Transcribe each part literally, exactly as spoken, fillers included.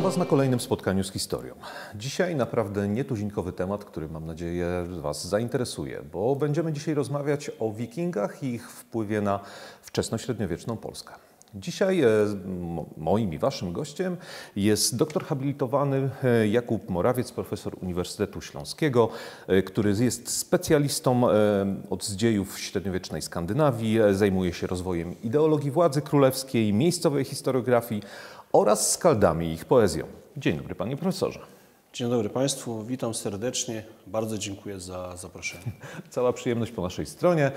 Witam Was na kolejnym spotkaniu z historią. Dzisiaj naprawdę nietuzinkowy temat, który mam nadzieję Was zainteresuje, bo będziemy dzisiaj rozmawiać o wikingach i ich wpływie na wczesnośredniowieczną Polskę. Dzisiaj moim i Waszym gościem jest doktor habilitowany Jakub Morawiec, profesor Uniwersytetu Śląskiego, który jest specjalistą od dziejów średniowiecznej Skandynawii, zajmuje się rozwojem ideologii władzy królewskiej, miejscowej historiografii oraz skaldami i ich poezją. Dzień dobry, panie profesorze. Dzień dobry Państwu, witam serdecznie. Bardzo dziękuję za zaproszenie. Cała przyjemność po naszej stronie.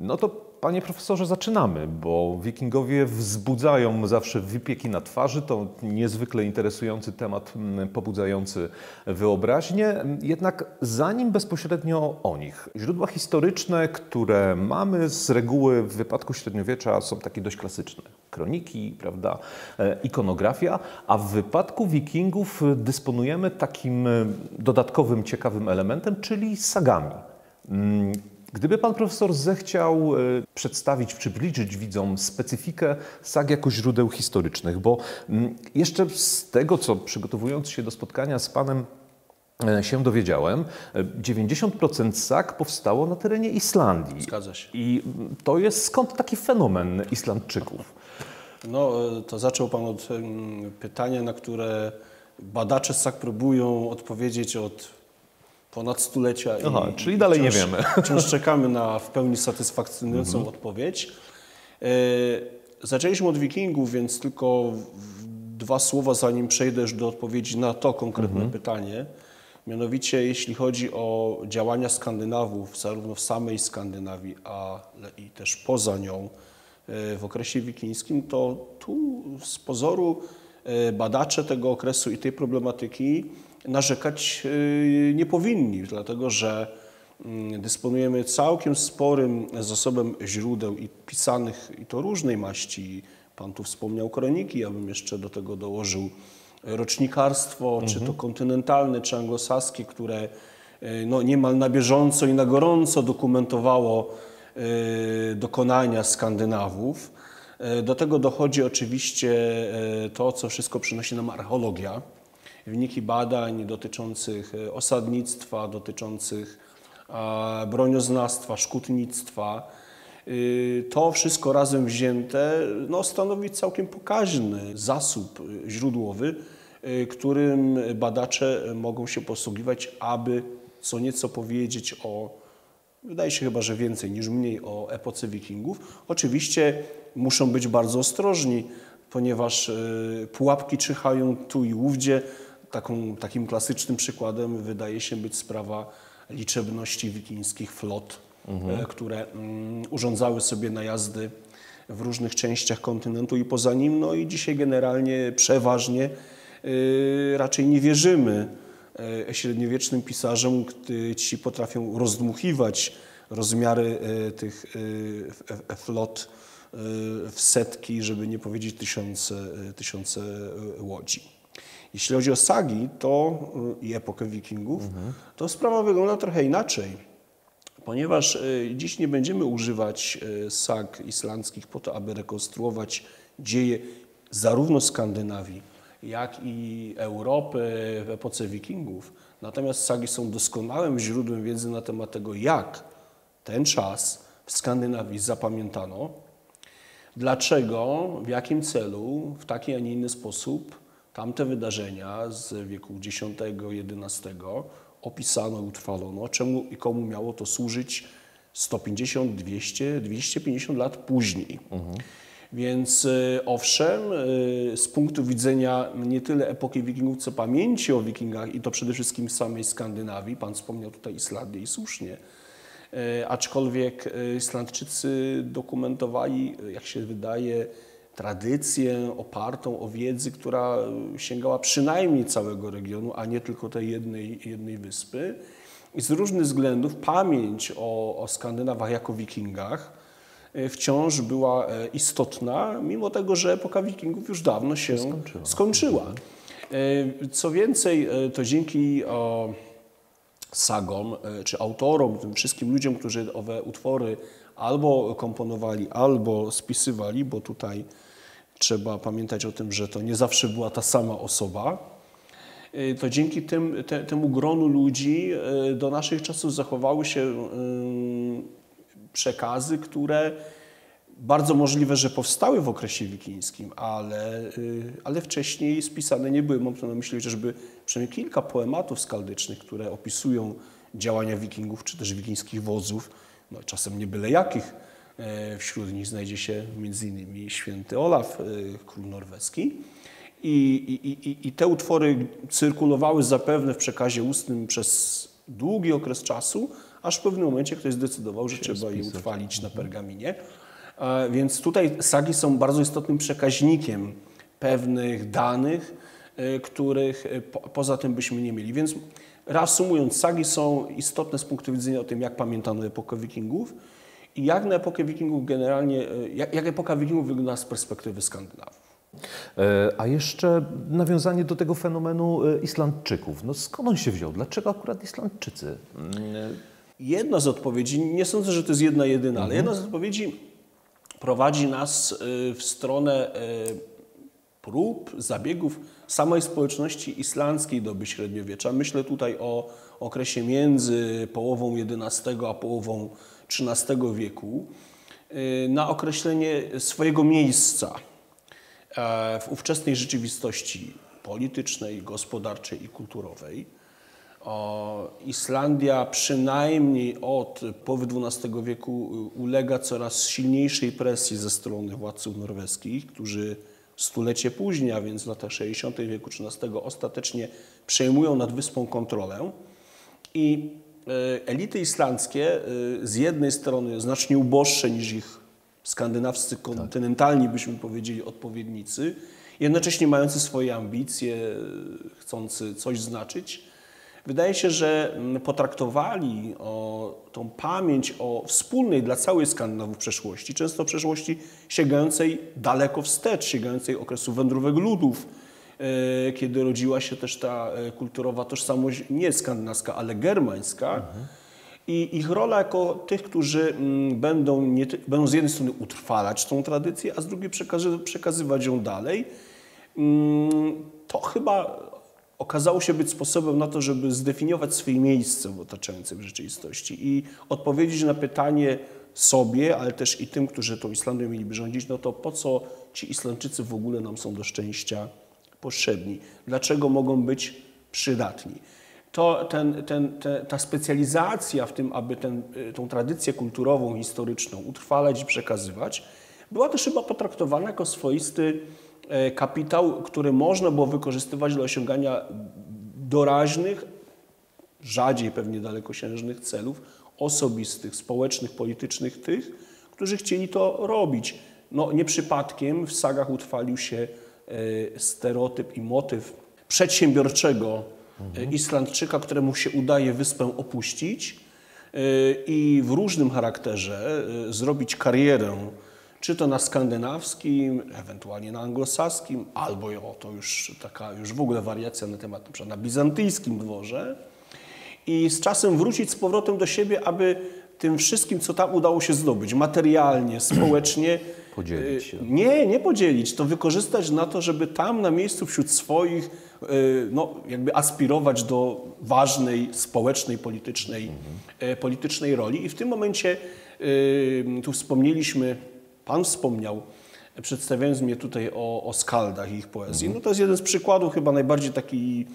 No to, panie profesorze, zaczynamy, bo wikingowie wzbudzają zawsze wypieki na twarzy. To niezwykle interesujący temat, pobudzający wyobraźnię. Jednak zanim bezpośrednio o nich, źródła historyczne, które mamy z reguły w wypadku średniowiecza, są takie dość klasyczne. Kroniki, prawda, ikonografia, a w wypadku wikingów dysponujemy takim dodatkowym, ciekawym elementem, czyli sagami. Gdyby pan profesor zechciał przedstawić, przybliżyć widzom specyfikę sag jako źródeł historycznych, bo jeszcze z tego, co przygotowując się do spotkania z panem się dowiedziałem, dziewięćdziesiąt procent sag powstało na terenie Islandii. Zgadza się. I to jest skąd taki fenomen Islandczyków? No, to zaczął pan od pytania, na które badacze sag próbują odpowiedzieć od ponad stulecia. Aha, i czyli dalej wciąż nie wiemy. Wciąż czekamy na w pełni satysfakcjonującą mhm. odpowiedź. Zaczęliśmy od wikingów, więc tylko dwa słowa, zanim przejdę do odpowiedzi na to konkretne mhm. pytanie. Mianowicie, jeśli chodzi o działania Skandynawów, zarówno w samej Skandynawii, ale i też poza nią, w okresie wikińskim, to tu z pozoru badacze tego okresu i tej problematyki narzekać nie powinni, dlatego że dysponujemy całkiem sporym zasobem źródeł i pisanych, i to różnej maści. Pan tu wspomniał kroniki, ja bym jeszcze do tego dołożył rocznikarstwo, mhm. czy to kontynentalne, czy anglosaskie, które no, niemal na bieżąco i na gorąco dokumentowało dokonania Skandynawów. Do tego dochodzi oczywiście to, co wszystko przynosi nam archeologia. Wyniki badań dotyczących osadnictwa, dotyczących bronioznawstwa, szkutnictwa. To wszystko razem wzięte no, stanowi całkiem pokaźny zasób źródłowy, którym badacze mogą się posługiwać, aby co nieco powiedzieć o, wydaje się chyba, że więcej niż mniej, o epoce wikingów. Oczywiście muszą być bardzo ostrożni, ponieważ pułapki czyhają tu i ówdzie. Taką, takim klasycznym przykładem wydaje się być sprawa liczebności wikińskich flot, mhm. które um, urządzały sobie najazdy w różnych częściach kontynentu i poza nim. No i dzisiaj generalnie przeważnie yy, raczej nie wierzymy średniowiecznym pisarzom, ci potrafią rozdmuchiwać rozmiary tych flot w setki, żeby nie powiedzieć tysiące, tysiące łodzi. Jeśli chodzi o sagi to i epokę wikingów, mhm. to sprawa wygląda trochę inaczej, ponieważ dziś nie będziemy używać sag islandzkich po to, aby rekonstruować dzieje zarówno Skandynawii, jak i Europy w epoce wikingów. Natomiast sagi są doskonałym źródłem wiedzy na temat tego, jak ten czas w Skandynawii zapamiętano, dlaczego, w jakim celu, w taki, a nie inny sposób tamte wydarzenia z wieku dziesiątego, jedenastego opisano, utrwalono, czemu i komu miało to służyć sto pięćdziesiąt, dwieście, dwieście pięćdziesiąt lat później. Mhm. Więc owszem, z punktu widzenia nie tyle epoki wikingów, co pamięci o wikingach i to przede wszystkim samej Skandynawii, pan wspomniał tutaj Islandię i słusznie, aczkolwiek Islandczycy dokumentowali, jak się wydaje, tradycję opartą o wiedzy, która sięgała przynajmniej całego regionu, a nie tylko tej jednej, jednej wyspy. I z różnych względów pamięć o, o Skandynawach jako wikingach wciąż była istotna, mimo tego, że epoka wikingów już dawno się skończyła. skończyła. Co więcej, to dzięki o, sagom, czy autorom, tym wszystkim ludziom, którzy owe utwory albo komponowali, albo spisywali, bo tutaj trzeba pamiętać o tym, że to nie zawsze była ta sama osoba, to dzięki tym, te, temu gronu ludzi do naszych czasów zachowały się przekazy, które bardzo możliwe, że powstały w okresie wikińskim, ale, ale wcześniej spisane nie były. Mam tu na myśli chociażby przynajmniej kilka poematów skaldycznych, które opisują działania wikingów czy też wikińskich wodzów, no, czasem nie byle jakich. Wśród nich znajdzie się między innymi święty Olaf, król norweski. I, i, I te utwory cyrkulowały zapewne w przekazie ustnym przez długi okres czasu, aż w pewnym momencie ktoś zdecydował, że trzeba je utrwalić na pergaminie. Więc tutaj sagi są bardzo istotnym przekaźnikiem pewnych danych, których po, poza tym byśmy nie mieli. Więc reasumując, sagi są istotne z punktu widzenia o tym, jak pamiętano epokę wikingów i jak na epokę wikingów generalnie, jak, jak epoka wikingów wygląda z perspektywy Skandynawów. A jeszcze nawiązanie do tego fenomenu Islandczyków. No skąd on się wziął? Dlaczego akurat Islandczycy? Jedna z odpowiedzi, nie sądzę, że to jest jedna jedyna, mhm. ale jedna z odpowiedzi prowadzi nas w stronę prób, zabiegów samej społeczności islandzkiej doby średniowiecza. Myślę tutaj o okresie między połową jedenastego a połową trzynastego wieku na określenie swojego miejsca w ówczesnej rzeczywistości politycznej, gospodarczej i kulturowej. Islandia przynajmniej od połowy dwunastego wieku ulega coraz silniejszej presji ze strony władców norweskich, którzy stulecie później, a więc w latach sześćdziesiątych wieku trzynastego ostatecznie przejmują nad wyspą kontrolę. I elity islandzkie z jednej strony znacznie uboższe niż ich skandynawscy kontynentalni, byśmy powiedzieli, odpowiednicy, jednocześnie mający swoje ambicje, chcący coś znaczyć. Wydaje się, że potraktowali o tą pamięć o wspólnej dla całej Skandynawów przeszłości, często przeszłości sięgającej daleko wstecz, sięgającej okresu wędrówek ludów, kiedy rodziła się też ta kulturowa tożsamość nie skandynawska, ale germańska. Mhm. I ich rola jako tych, którzy będą, nie, będą z jednej strony utrwalać tą tradycję, a z drugiej przekazy, przekazywać ją dalej, to chyba okazało się być sposobem na to, żeby zdefiniować swoje miejsce w otaczającej rzeczywistości i odpowiedzieć na pytanie sobie, ale też i tym, którzy tą Islandią mieliby rządzić, no to po co ci Islandczycy w ogóle nam są do szczęścia potrzebni? Dlaczego mogą być przydatni? To ten, ten, te, ta specjalizacja w tym, aby ten, tą tradycję kulturową, historyczną utrwalać i przekazywać, była też chyba potraktowana jako swoisty kapitał, który można było wykorzystywać dla osiągania doraźnych, rzadziej pewnie dalekosiężnych celów osobistych, społecznych, politycznych tych, którzy chcieli to robić. No, nie przypadkiem w sagach utrwalił się stereotyp i motyw przedsiębiorczego Mhm. Islandczyka, któremu się udaje wyspę opuścić i w różnym charakterze zrobić karierę, czy to na skandynawskim, ewentualnie na anglosaskim, albo o, to już taka już w ogóle wariacja na temat, na przykład na bizantyjskim dworze i z czasem wrócić z powrotem do siebie, aby tym wszystkim, co tam udało się zdobyć, materialnie, społecznie, podzielić się. Nie, nie podzielić, to wykorzystać na to, żeby tam na miejscu wśród swoich no, jakby aspirować do ważnej społecznej, politycznej, mhm. politycznej roli. I w tym momencie tu wspomnieliśmy, pan wspomniał, przedstawiając mnie tutaj o, o skaldach i ich poezji. Mhm. No, to jest jeden z przykładów chyba najbardziej taki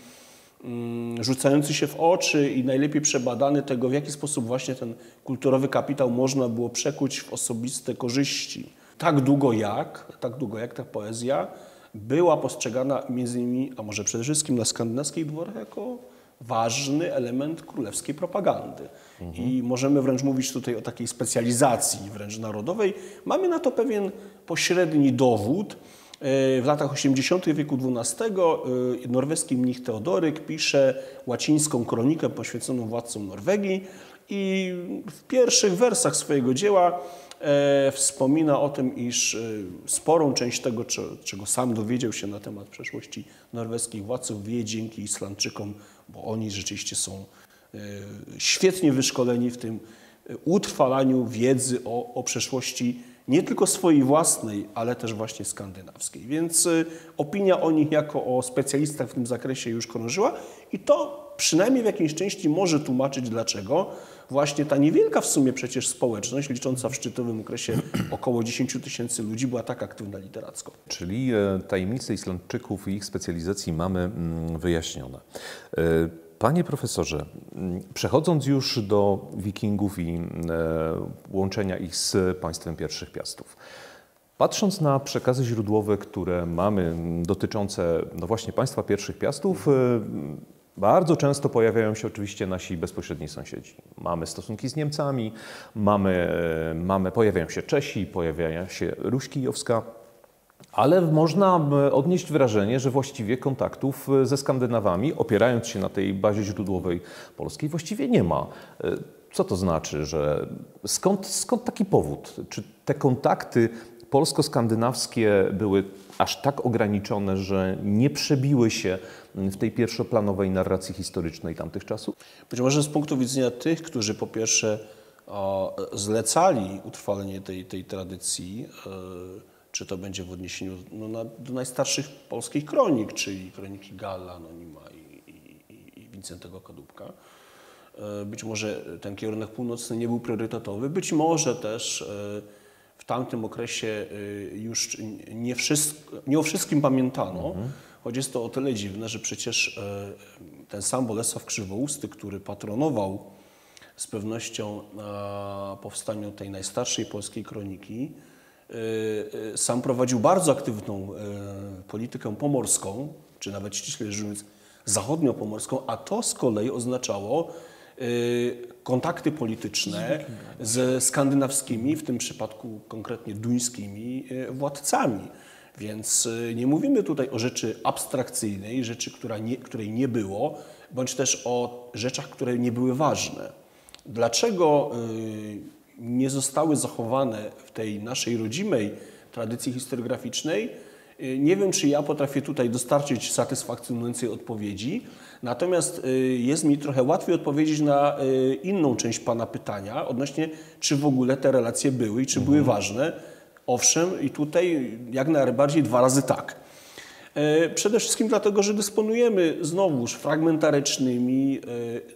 mm, rzucający się w oczy i najlepiej przebadany tego, w jaki sposób właśnie ten kulturowy kapitał można było przekuć w osobiste korzyści. Tak długo jak, tak długo jak ta poezja była postrzegana między innymi, a może przede wszystkim na skandynawskich dworach, jako ważny element królewskiej propagandy. Mhm. I możemy wręcz mówić tutaj o takiej specjalizacji wręcz narodowej. Mamy na to pewien pośredni dowód. W latach osiemdziesiątych wieku dwunastego norweski mnich Teodoryk pisze łacińską kronikę poświęconą władcom Norwegii i w pierwszych wersach swojego dzieła E, wspomina o tym, iż e, sporą część tego, czy, czego sam dowiedział się na temat przeszłości norweskich władców, wie dzięki Islandczykom, bo oni rzeczywiście są e, świetnie wyszkoleni w tym, utrwalaniu wiedzy o, o przeszłości nie tylko swojej własnej, ale też właśnie skandynawskiej. Więc opinia o nich jako o specjalistach w tym zakresie już krążyła i to przynajmniej w jakiejś części może tłumaczyć, dlaczego właśnie ta niewielka w sumie przecież społeczność, licząca w szczytowym okresie około dziesięciu tysięcy ludzi, była tak aktywna literacko. Czyli tajemnice Islandczyków i ich specjalizacji mamy wyjaśnione. Panie profesorze, przechodząc już do Wikingów i łączenia ich z państwem pierwszych Piastów, patrząc na przekazy źródłowe, które mamy dotyczące no właśnie państwa pierwszych Piastów, bardzo często pojawiają się oczywiście nasi bezpośredni sąsiedzi. Mamy stosunki z Niemcami, mamy, mamy, pojawiają się Czesi, pojawia się Ruś Kijowska, ale można odnieść wrażenie, że właściwie kontaktów ze Skandynawami, opierając się na tej bazie źródłowej polskiej, właściwie nie ma. Co to znaczy, że skąd, skąd taki powód? Czy te kontakty polsko-skandynawskie były aż tak ograniczone, że nie przebiły się w tej pierwszoplanowej narracji historycznej tamtych czasów? Być może z punktu widzenia tych, którzy po pierwsze o, zlecali utrwalenie tej, tej tradycji, yy, czy to będzie w odniesieniu no, na, do najstarszych polskich kronik, czyli kroniki Galla Anonima i, i, i Wincentego Kadłubka. Yy, być może ten kierunek północny nie był priorytetowy, być może też yy, w tamtym okresie już nie, wszystko, nie o wszystkim pamiętano, mhm. choć jest to o tyle dziwne, że przecież ten sam Bolesław Krzywousty, który patronował z pewnością powstaniu tej najstarszej polskiej kroniki, sam prowadził bardzo aktywną politykę pomorską, czy nawet ściśle rzecz biorąc zachodniopomorską, a to z kolei oznaczało kontakty polityczne ze skandynawskimi, w tym przypadku konkretnie duńskimi władcami. Więc nie mówimy tutaj o rzeczy abstrakcyjnej, rzeczy, która nie, której nie było, bądź też o rzeczach, które nie były ważne. Dlaczego nie zostały zachowane w tej naszej rodzimej tradycji historiograficznej? Nie wiem, czy ja potrafię tutaj dostarczyć satysfakcjonującej odpowiedzi, natomiast jest mi trochę łatwiej odpowiedzieć na inną część Pana pytania odnośnie, czy w ogóle te relacje były i czy były ważne. Owszem, i tutaj jak najbardziej dwa razy tak. Przede wszystkim dlatego, że dysponujemy znowuż fragmentarycznymi,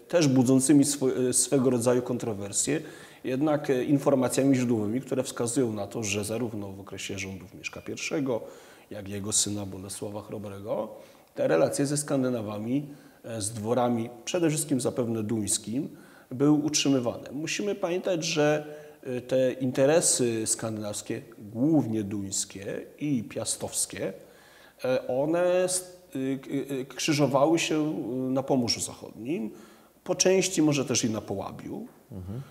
też budzącymi swego rodzaju kontrowersje, jednak informacjami źródłowymi, które wskazują na to, że zarówno w okresie rządów Mieszka I, jak jego syna Bolesława Chrobrego, te relacje ze Skandynawami, z dworami, przede wszystkim zapewne duńskim, były utrzymywane. Musimy pamiętać, że te interesy skandynawskie, głównie duńskie i piastowskie, one krzyżowały się na Pomorzu Zachodnim, po części może też i na Połabiu. Mhm.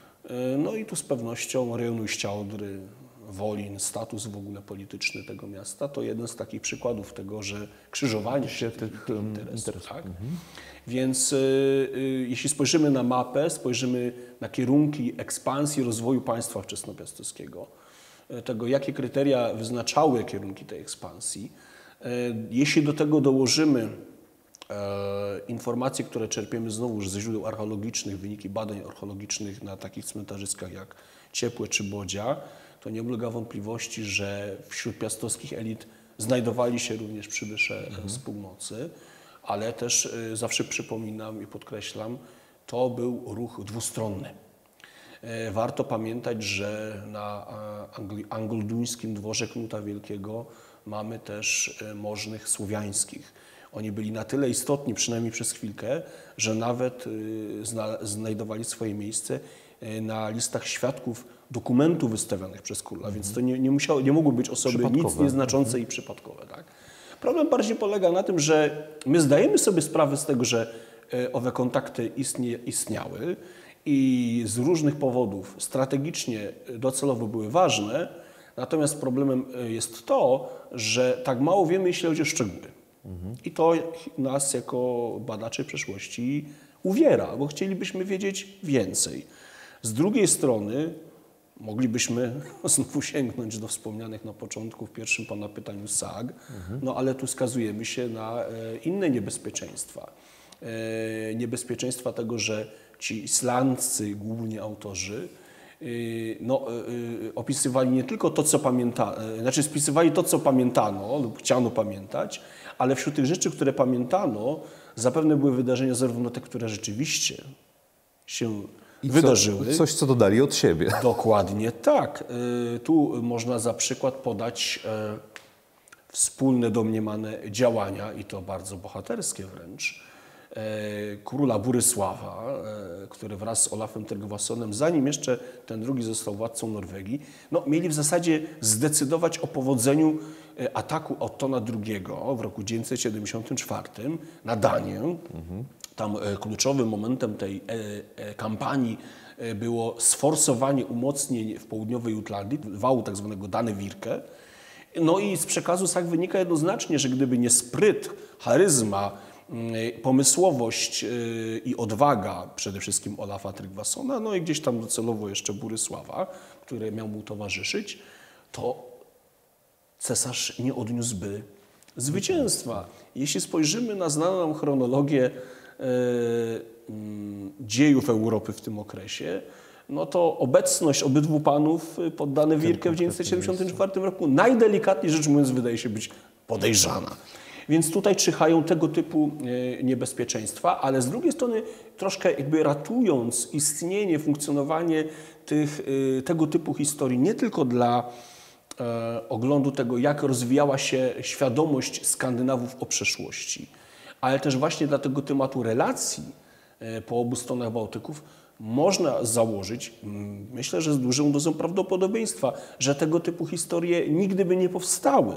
No i tu z pewnością rejonu Ściałdry, Wolin, status w ogóle polityczny tego miasta, to jeden z takich przykładów tego, że krzyżowanie się tych interesów. Tak? Mhm. Więc y, jeśli spojrzymy na mapę, spojrzymy na kierunki ekspansji, rozwoju państwa wczesnopiastowskiego, tego jakie kryteria wyznaczały kierunki tej ekspansji, y, jeśli do tego dołożymy informacje, które czerpiemy znowuż ze źródeł archeologicznych, wyniki badań archeologicznych na takich cmentarzyskach jak Ciepłe czy Bodzia, to nie ulega wątpliwości, że wśród piastowskich elit znajdowali się również przybysze mhm. z północy, ale też zawsze przypominam i podkreślam, to był ruch dwustronny. Warto pamiętać, że na anglo-duńskim dworze Knuta Wielkiego mamy też możnych słowiańskich. Oni byli na tyle istotni, przynajmniej przez chwilkę, że nawet zna, znajdowali swoje miejsce na listach świadków dokumentów wystawionych przez króla, mm-hmm. więc to nie, nie, musiało, nie mogły być osoby nic nieznaczące mm-hmm. i przypadkowe. Tak? Problem bardziej polega na tym, że my zdajemy sobie sprawę z tego, że owe kontakty istnie, istniały i z różnych powodów strategicznie, docelowo były ważne, natomiast problemem jest to, że tak mało wiemy, jeśli chodzi o szczegóły. I to nas jako badaczy przeszłości uwiera, bo chcielibyśmy wiedzieć więcej. Z drugiej strony moglibyśmy znowu sięgnąć do wspomnianych na początku w pierwszym Pana pytaniu sag, no ale tu skazujemy się na inne niebezpieczeństwa. Niebezpieczeństwa tego, że ci Islandcy, głównie autorzy, no, opisywali nie tylko to, co pamiętano, znaczy spisywali to, co pamiętano lub chciano pamiętać, ale wśród tych rzeczy, które pamiętano, zapewne były wydarzenia zarówno te, które rzeczywiście się I wydarzyły. Co, coś, co dodali od siebie. Dokładnie tak. Tu można za przykład podać wspólne domniemane działania, i to bardzo bohaterskie wręcz, króla Burysława, który wraz z Olafem Tryggvasonem, zanim jeszcze ten drugi został władcą Norwegii, no, mieli w zasadzie zdecydować o powodzeniu ataku Ottona drugiego w roku dziewięćset siedemdziesiątym czwartym na Danię. Mhm. Tam kluczowym momentem tej kampanii było sforsowanie umocnień w południowej Jutlandii, wału tak zwanego Danevirke. No i z przekazu tak wynika jednoznacznie, że gdyby nie spryt, charyzma, pomysłowość i odwaga przede wszystkim Olafa Tryggvasona, no i gdzieś tam docelowo jeszcze Burysława, który miał mu towarzyszyć, to cesarz nie odniósłby zwycięstwa. Jeśli spojrzymy na znaną nam chronologię dziejów Europy w tym okresie, no to obecność obydwu panów pod Danevirke w dziewięćset siedemdziesiątym czwartym roku najdelikatniej rzecz mówiąc wydaje się być podejrzana. Więc tutaj czyhają tego typu niebezpieczeństwa, ale z drugiej strony troszkę jakby ratując istnienie, funkcjonowanie tych, tego typu historii nie tylko dla oglądu tego, jak rozwijała się świadomość Skandynawów o przeszłości, ale też właśnie dla tego tematu relacji po obu stronach Bałtyków można założyć, myślę, że z dużą dozą prawdopodobieństwa, że tego typu historie nigdy by nie powstały.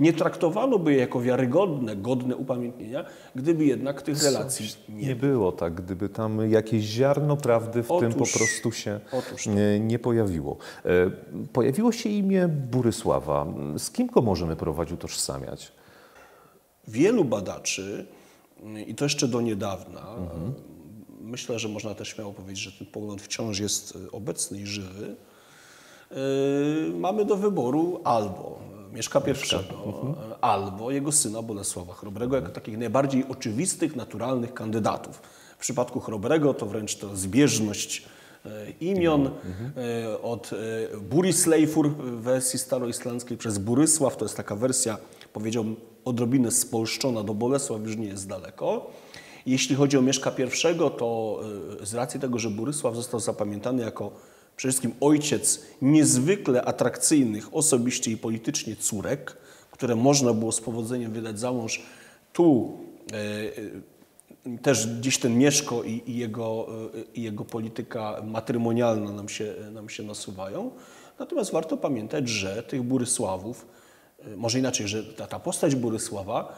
Nie traktowano by je jako wiarygodne, godne upamiętnienia, gdyby jednak tych relacji nie, nie było. Tak, gdyby tam jakieś ziarno prawdy w otóż, tym po prostu się nie, nie pojawiło. Pojawiło się imię Burysława. Z kim go możemy próbować utożsamiać? Wielu badaczy, i to jeszcze do niedawna, mhm. myślę, że można też śmiało powiedzieć, że ten pogląd wciąż jest obecny i żywy. Yy, mamy do wyboru albo Mieszka pierwszego, mhm. albo jego syna Bolesława Chrobrego, jako takich najbardziej oczywistych, naturalnych kandydatów. W przypadku Chrobrego to wręcz to zbieżność imion mhm. od Burisleifur w wersji staroislandzkiej przez Burysław. To jest taka wersja, powiedziałbym, odrobinę spolszczona, do Bolesław już nie jest daleko. Jeśli chodzi o Mieszka Pierwszego, to z racji tego, że Burysław został zapamiętany jako przede wszystkim ojciec niezwykle atrakcyjnych osobiście i politycznie córek, które można było z powodzeniem wydać za mąż, tu e, też gdzieś ten Mieszko i, i, jego, i jego polityka matrymonialna nam się, nam się nasuwają. Natomiast warto pamiętać, że tych Burysławów, może inaczej, że ta, ta postać Burysława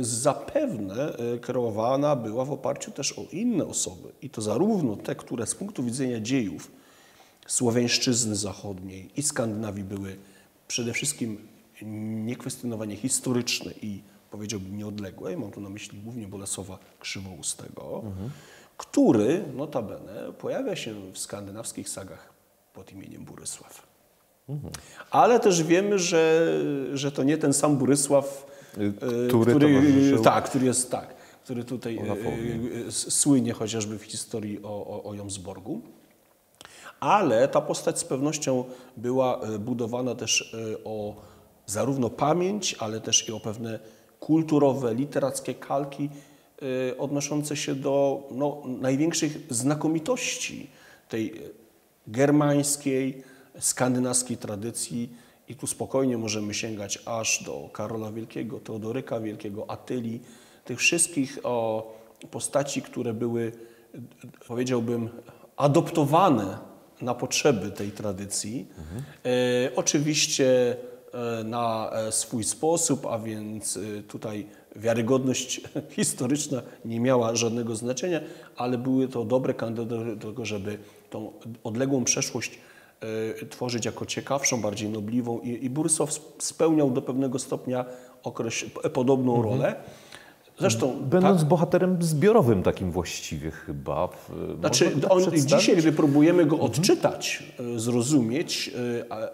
zapewne kreowana była w oparciu też o inne osoby i to zarówno te, które z punktu widzenia dziejów Słowiańszczyzny Zachodniej i Skandynawii były przede wszystkim niekwestionowanie historyczne i powiedziałbym nieodległe, mam tu na myśli głównie Bolesława Krzywoustego, mhm. który notabene pojawia się w skandynawskich sagach pod imieniem Burysław. Mhm. Ale też wiemy, że, że to nie ten sam Burysław, Który, który, tak, który jest tak, który tutaj słynie chociażby w historii o, o, o Jomsborgu, ale ta postać z pewnością była budowana też o zarówno pamięć, ale też i o pewne kulturowe, literackie kalki odnoszące się do no, największych znakomitości tej germańskiej, skandynawskiej tradycji. I tu spokojnie możemy sięgać aż do Karola Wielkiego, Teodoryka Wielkiego, Atyli, tych wszystkich o, postaci, które były, powiedziałbym, adoptowane na potrzeby tej tradycji. Mhm. E, oczywiście e, na swój sposób, a więc e, tutaj wiarygodność historyczna nie miała żadnego znaczenia, ale były to dobre kandydaty do tego, żeby tą odległą przeszłość tworzyć jako ciekawszą, bardziej nobliwą i, i Burysław spełniał do pewnego stopnia okreś, podobną mhm. rolę. Zresztą, Będąc tak, bohaterem zbiorowym takim właściwie chyba. Znaczy, on, dzisiaj, gdy próbujemy go odczytać, mhm. zrozumieć,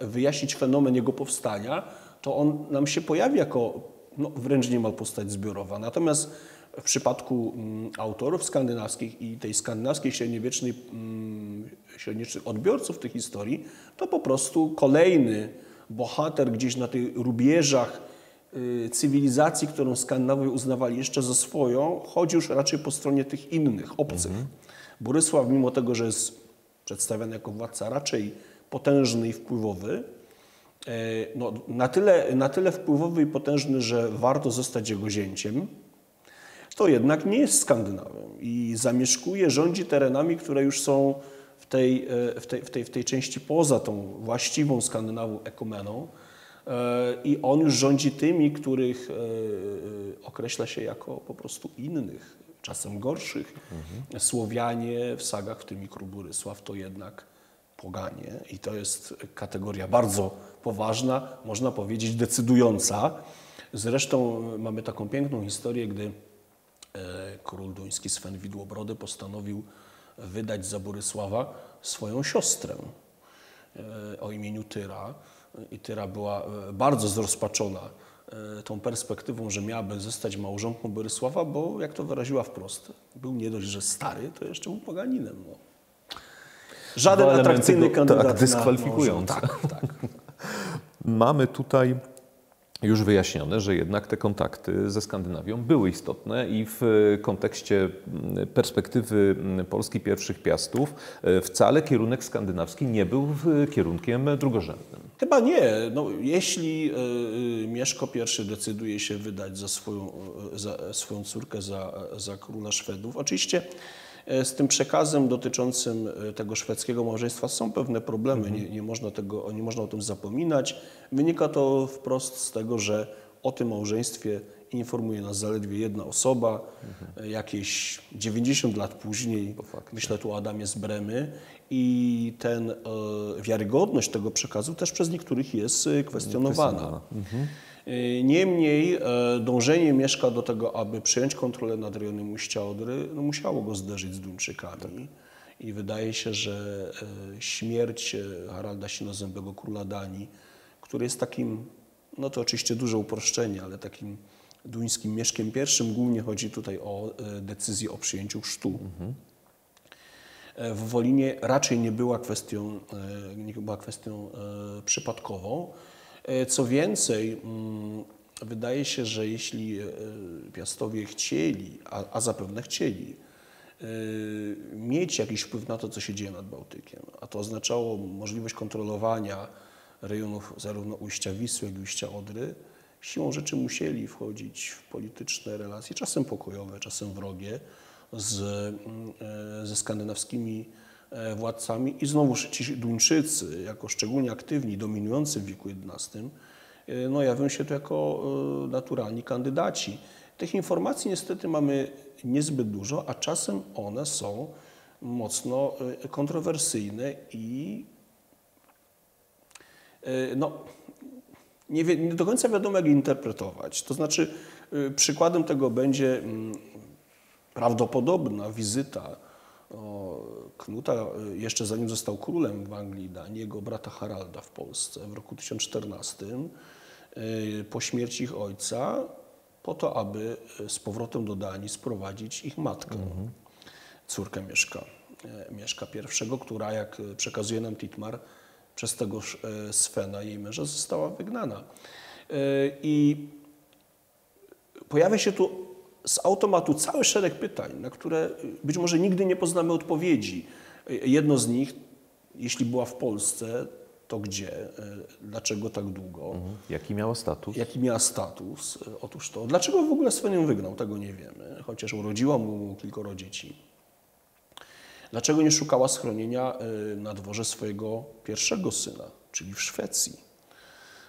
wyjaśnić fenomen jego powstania, to on nam się pojawi jako no, wręcz niemal postać zbiorowa. Natomiast w przypadku m, autorów skandynawskich i tej skandynawskiej średniowiecznej m, średniowiecznych odbiorców tych historii, to po prostu kolejny bohater gdzieś na tych rubieżach cywilizacji, którą Skandynawowie uznawali jeszcze za swoją, chodzi już raczej po stronie tych innych, obcych. Mhm. Burysław, mimo tego, że jest przedstawiany jako władca raczej potężny i wpływowy, no, na tyle, na tyle wpływowy i potężny, że warto zostać jego zięciem, to jednak nie jest Skandynawem i zamieszkuje, rządzi terenami, które już są w tej, w tej, w tej, w tej części poza tą właściwą Skandynawą ekumeną i on już rządzi tymi, których określa się jako po prostu innych, czasem gorszych. Mhm. Słowianie w sagach, w tym i król Burysław, to jednak poganie i to jest kategoria bardzo poważna, można powiedzieć decydująca. Zresztą mamy taką piękną historię, gdy król duński Sven Widłobrody postanowił wydać za Burysława swoją siostrę o imieniu Tyra. I Tyra była bardzo zrozpaczona tą perspektywą, że miałaby zostać małżonką Burysława, bo jak to wyraziła wprost, był nie dość, że stary, to jeszcze był poganinem. No. Żaden no, atrakcyjny kandydat. Tak, dyskwalifikujący. Tak, tak. Mamy tutaj już wyjaśnione, że jednak te kontakty ze Skandynawią były istotne i w kontekście perspektywy Polski pierwszych piastów wcale kierunek skandynawski nie był kierunkiem drugorzędnym. Chyba nie. No, jeśli Mieszko I decyduje się wydać za swoją, za swoją córkę za, za króla Szwedów, oczywiście z tym przekazem dotyczącym tego szwedzkiego małżeństwa są pewne problemy, mhm. nie, nie, można tego, nie można o tym zapominać. Wynika to wprost z tego, że o tym małżeństwie informuje nas zaledwie jedna osoba, mhm. jakieś dziewięćdziesiąt lat później, myślę tu o Adamie z Bremy i ten, e, wiarygodność tego przekazu też przez niektórych jest kwestionowana. Mhm. Niemniej dążenie Mieszka do tego, aby przejąć kontrolę nad rejonem ujścia Odry, no musiało go zderzyć z Duńczykami. Tak. I wydaje się, że śmierć Haralda Silnozębego, króla Danii, który jest takim, no to oczywiście duże uproszczenie, ale takim duńskim Mieszkiem I, głównie chodzi tutaj o decyzję o przyjęciu chrztu. Mhm. W Wolinie raczej nie była kwestią, nie była kwestią przypadkową. Co więcej, wydaje się, że jeśli piastowie chcieli, a, a zapewne chcieli, mieć jakiś wpływ na to, co się dzieje nad Bałtykiem, a to oznaczało możliwość kontrolowania rejonów zarówno ujścia Wisły, jak i ujścia Odry, siłą rzeczy musieli wchodzić w polityczne relacje, czasem pokojowe, czasem wrogie, z, ze skandynawskimi władcami i znowu ci Duńczycy, jako szczególnie aktywni, dominujący w wieku jedenastym, no jawią się tu jako naturalni kandydaci. Tych informacji niestety mamy niezbyt dużo, a czasem one są mocno kontrowersyjne i no, nie, wie, nie do końca wiadomo, jak je interpretować. To znaczy przykładem tego będzie prawdopodobna wizyta O, Knuta, jeszcze zanim został królem w Anglii i Danii, jego brata Haralda w Polsce w roku tysiąc czternastym, po śmierci ich ojca, po to, aby z powrotem do Danii sprowadzić ich matkę, mm-hmm. córkę Mieszka, Mieszka I, która, jak przekazuje nam Titmar, przez tego Svena, jej męża, została wygnana. I pojawia się tu z automatu cały szereg pytań, na które być może nigdy nie poznamy odpowiedzi. Jedno z nich, jeśli była w Polsce, to gdzie? Dlaczego tak długo? Mhm. Jaki miała status? Jaki miała status? Otóż to. Dlaczego w ogóle Sven ją wygnał? Tego nie wiemy, chociaż urodziła mu kilkoro dzieci. Dlaczego nie szukała schronienia na dworze swojego pierwszego syna, czyli w Szwecji?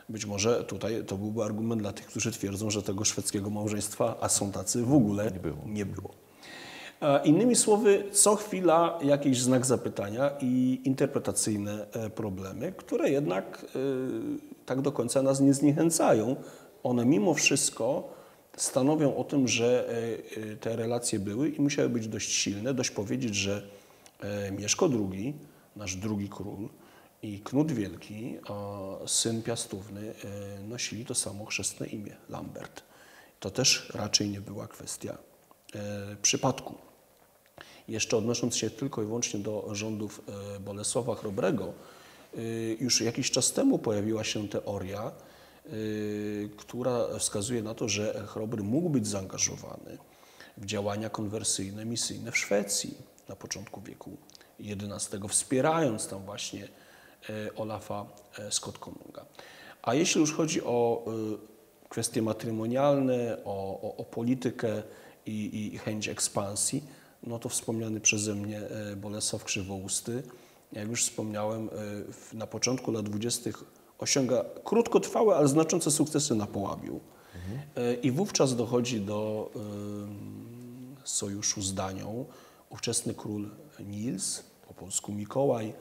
Być może tutaj to byłby argument dla tych, którzy twierdzą, że tego szwedzkiego małżeństwa, a są tacy, w ogóle nie było. Nie było. Innymi słowy, co chwila jakiś znak zapytania i interpretacyjne problemy, które jednak tak do końca nas nie zniechęcają. One mimo wszystko stanowią o tym, że te relacje były i musiały być dość silne. Dość powiedzieć, że Mieszko drugi, nasz drugi król, i Knut Wielki, syn piastówny, nosili to samo chrzestne imię, Lambert. To też raczej nie była kwestia przypadku. jeszcze odnosząc się tylko i wyłącznie do rządów Bolesława Chrobrego, już jakiś czas temu pojawiła się teoria, która wskazuje na to, że Chrobry mógł być zaangażowany w działania konwersyjne, misyjne w Szwecji na początku wieku jedenastego, wspierając tam właśnie Olafa Skotkonunga. A jeśli już chodzi o kwestie matrymonialne, o, o, o politykę i, i chęć ekspansji, no to wspomniany przeze mnie Bolesław Krzywousty, jak już wspomniałem, na początku lat dwudziestych osiąga krótkotrwałe, ale znaczące sukcesy na Połabiu. Mhm. I wówczas dochodzi do sojuszu z Danią. Ówczesny król Nils, po polsku Mikołaj,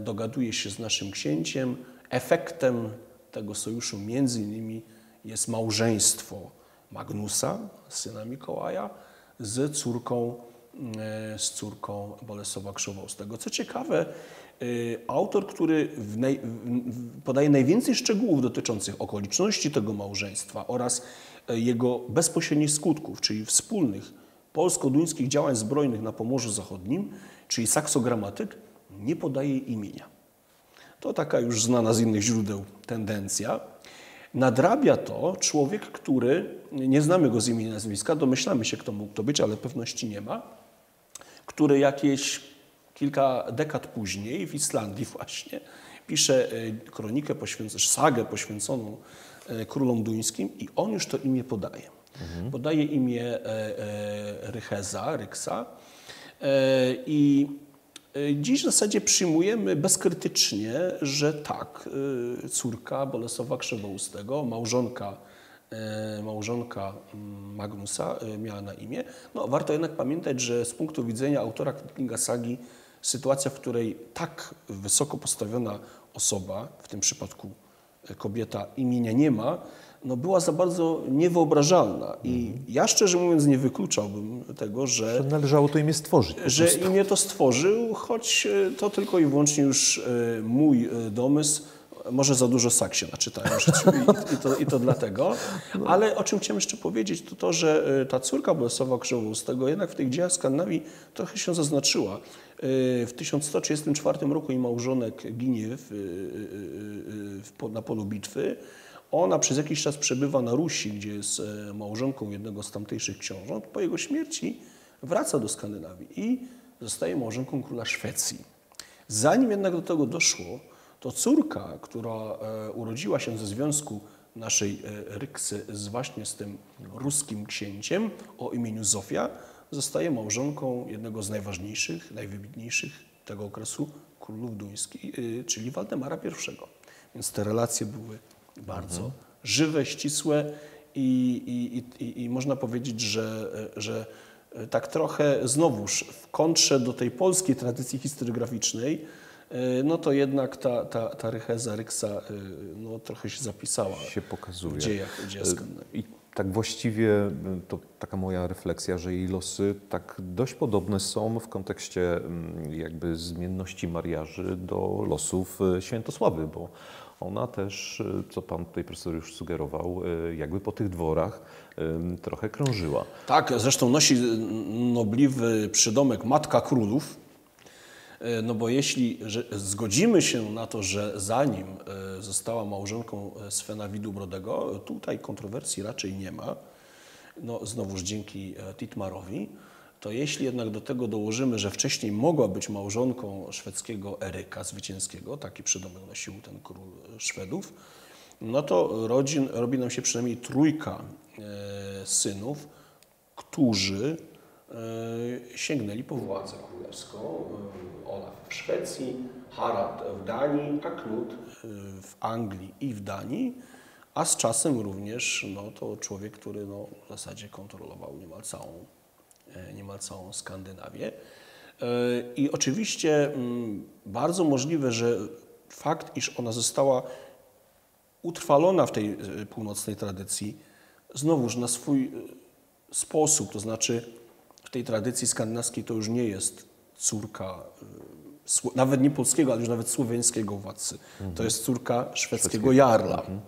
dogaduje się z naszym księciem. Efektem tego sojuszu między innymi jest małżeństwo Magnusa, syna Mikołaja, z córką, z córką Bolesława Krzywoustego. Co ciekawe, autor, który w naj, w, podaje najwięcej szczegółów dotyczących okoliczności tego małżeństwa oraz jego bezpośrednich skutków, czyli wspólnych polsko-duńskich działań zbrojnych na Pomorzu Zachodnim, czyli saksogramatyk, nie podaje imienia. To taka już znana z innych źródeł tendencja. Nadrabia to człowiek, który, nie znamy go z imienia i nazwiska, domyślamy się, kto mógł to być, ale pewności nie ma, który jakieś kilka dekad później w Islandii właśnie pisze kronikę, sagę poświęconą królom duńskim i on już to imię podaje. Mhm. Podaje imię Rycheza, Ryksa i dziś w zasadzie przyjmujemy bezkrytycznie, że tak, córka Bolesława Krzywoustego, małżonka, małżonka Magnusa miała na imię. No, warto jednak pamiętać, że z punktu widzenia autora Kiplinga sagi sytuacja, w której tak wysoko postawiona osoba, w tym przypadku kobieta, imienia nie ma, no, była za bardzo niewyobrażalna i ja szczerze mówiąc nie wykluczałbym tego, że, że należało to imię stworzyć. Że imię to stworzył, choć to tylko i wyłącznie już mój domysł. Może za dużo sak się naczytałem w życiu i, i, to, i to dlatego. Ale o czym chciałem jeszcze powiedzieć, to to, że ta córka Bolesława Krzywoustego jednak w tych dziejach Skandynawii trochę się zaznaczyła. W tysiąc sto trzydziestym czwartym roku jej małżonek ginie w, w, na polu bitwy. Ona przez jakiś czas przebywa na Rusi, gdzie jest małżonką jednego z tamtejszych książąt. Po jego śmierci wraca do Skandynawii i zostaje małżonką króla Szwecji. Zanim jednak do tego doszło, to córka, która urodziła się ze związku naszej Ryksy z właśnie z tym ruskim księciem o imieniu Zofia, zostaje małżonką jednego z najważniejszych, najwybitniejszych tego okresu królów duńskich, czyli Waldemara pierwszego. Więc te relacje były bardzo mhm. żywe, ścisłe i, i, i, i można powiedzieć, że, że tak trochę znowuż w kontrze do tej polskiej tradycji historiograficznej, no to jednak ta, ta, ta Rycheza, Ryksa no, trochę się zapisała się pokazuje. w dziejach, w dziejach Skandynawii. I tak właściwie to taka moja refleksja, że jej losy tak dość podobne są w kontekście jakby zmienności mariaży do losów Świętosławy, bo ona też, co pan tutaj profesor już sugerował, jakby po tych dworach trochę krążyła. Tak, zresztą nosi nobliwy przydomek Matka Królów, no bo jeśli zgodzimy się na to, że zanim została małżonką Svena Widłobrodego, tutaj kontrowersji raczej nie ma, no znowuż dzięki Titmarowi, to jeśli jednak do tego dołożymy, że wcześniej mogła być małżonką szwedzkiego Eryka Zwycięskiego, taki przydomek nosił ten król Szwedów, no to rodzin, robi nam się przynajmniej trójka e, synów, którzy e, sięgnęli po władzę królewską. Olaf w Szwecji, Harald w Danii, a Knut w Anglii i w Danii, a z czasem również no, to człowiek, który no, w zasadzie kontrolował niemal całą niemal całą Skandynawię. I oczywiście bardzo możliwe, że fakt, iż ona została utrwalona w tej północnej tradycji, znowuż na swój sposób, to znaczy w tej tradycji skandynawskiej to już nie jest córka nawet nie polskiego, ale już nawet słowiańskiego władcy. Mhm. To jest córka szwedzkiego jarla. Mhm.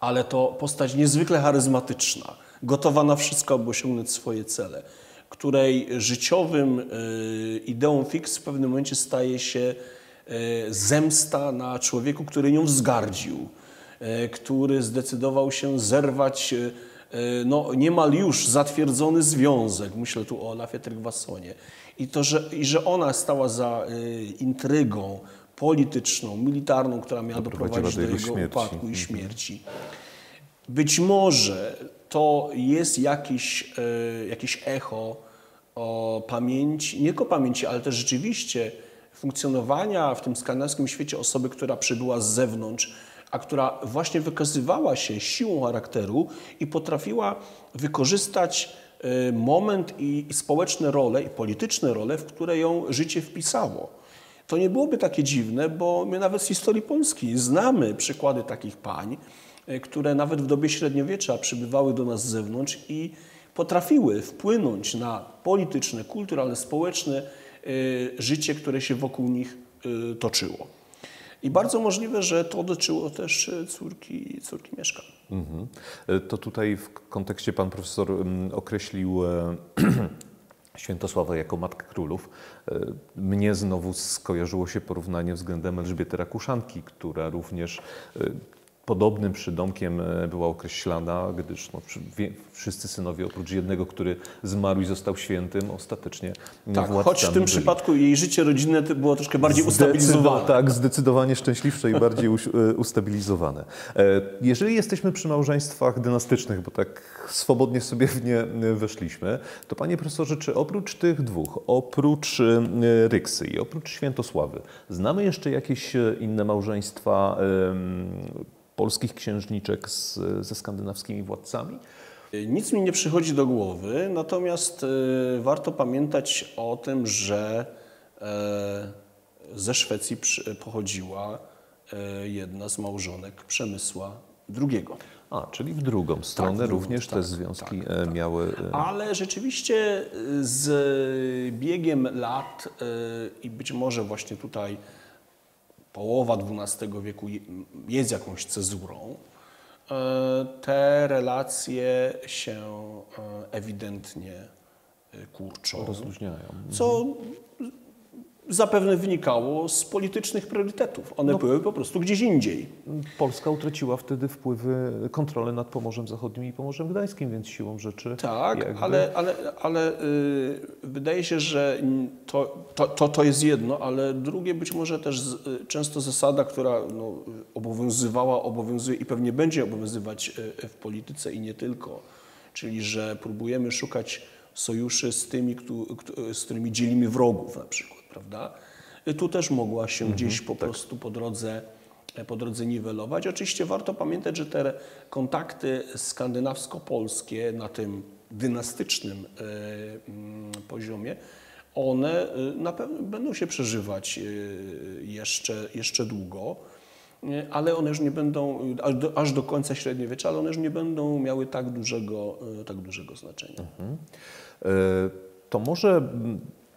Ale to postać niezwykle charyzmatyczna, gotowa na wszystko, aby osiągnąć swoje cele. której życiowym ideą fix w pewnym momencie staje się zemsta na człowieku, który nią wzgardził, który zdecydował się zerwać no, niemal już zatwierdzony związek. Myślę tu o Olafie Tryggvasonie. I to, że, i że ona stała za intrygą polityczną, militarną, która miała doprowadzić do, do jego śmierci. upadku i śmierci. Być może to jest jakieś, jakieś echo o pamięci, nie tylko pamięci, ale też rzeczywiście funkcjonowania w tym skandynawskim świecie osoby, która przybyła z zewnątrz, a która właśnie wykazywała się siłą charakteru i potrafiła wykorzystać moment i społeczne role, i polityczne role, w które ją życie wpisało. To nie byłoby takie dziwne, bo my nawet z historii Polski znamy przykłady takich pań, które nawet w dobie średniowiecza przybywały do nas z zewnątrz i potrafiły wpłynąć na polityczne, kulturalne, społeczne życie, które się wokół nich toczyło. I bardzo możliwe, że to dotyczyło też córki, córki Mieszka. Mhm. To tutaj w kontekście pan profesor określił Świętosławę jako matkę królów. Mnie znowu skojarzyło się porównanie względem Elżbiety Rakuszanki, która również podobnym przydomkiem była określana, gdyż no, wszyscy synowie oprócz jednego, który zmarł i został świętym, ostatecznie tak, choć w tym byli. przypadku jej życie rodzinne było troszkę bardziej Zdecydowa ustabilizowane. Tak, zdecydowanie szczęśliwsze i bardziej ustabilizowane. Jeżeli jesteśmy przy małżeństwach dynastycznych, bo tak swobodnie sobie w nie weszliśmy, to panie profesorze, czy oprócz tych dwóch, oprócz Ryksy i oprócz Świętosławy, znamy jeszcze jakieś inne małżeństwa polskich księżniczek z, ze skandynawskimi władcami? Nic mi nie przychodzi do głowy, natomiast y, warto pamiętać o tym, że y, ze Szwecji przy, pochodziła y, jedna z małżonek Przemysła drugiego. A, czyli w drugą stronę tak, w drugą, również tak, te związki tak, tak, miały... Y... Ale rzeczywiście z biegiem lat y, i być może właśnie tutaj połowa dwunastego wieku jest jakąś cezurą, te relacje się ewidentnie kurczą, rozluźniają. Co zapewne wynikało z politycznych priorytetów. One no, były po prostu gdzieś indziej. Polska utraciła wtedy wpływy, kontrolę nad Pomorzem Zachodnim i Pomorzem Gdańskim, więc siłą rzeczy... Tak, jakby... ale, ale, ale yy, wydaje się, że to, to, to, to jest jedno, ale drugie być może też z, y, często zasada, która no, obowiązywała, obowiązuje i pewnie będzie obowiązywać y, w polityce i nie tylko, czyli że próbujemy szukać sojuszy z tymi, kto, kto, z którymi dzielimy wrogów na przykład. Prawda? Tu też mogła się mhm, gdzieś po tak. prostu po drodze, po drodze niwelować. Oczywiście warto pamiętać, że te kontakty skandynawsko-polskie na tym dynastycznym poziomie, one na pewno będą się przeżywać jeszcze, jeszcze długo, ale one już nie będą, aż do, aż do końca średniowiecza, ale one już nie będą miały tak dużego, tak dużego znaczenia. Mhm. To może...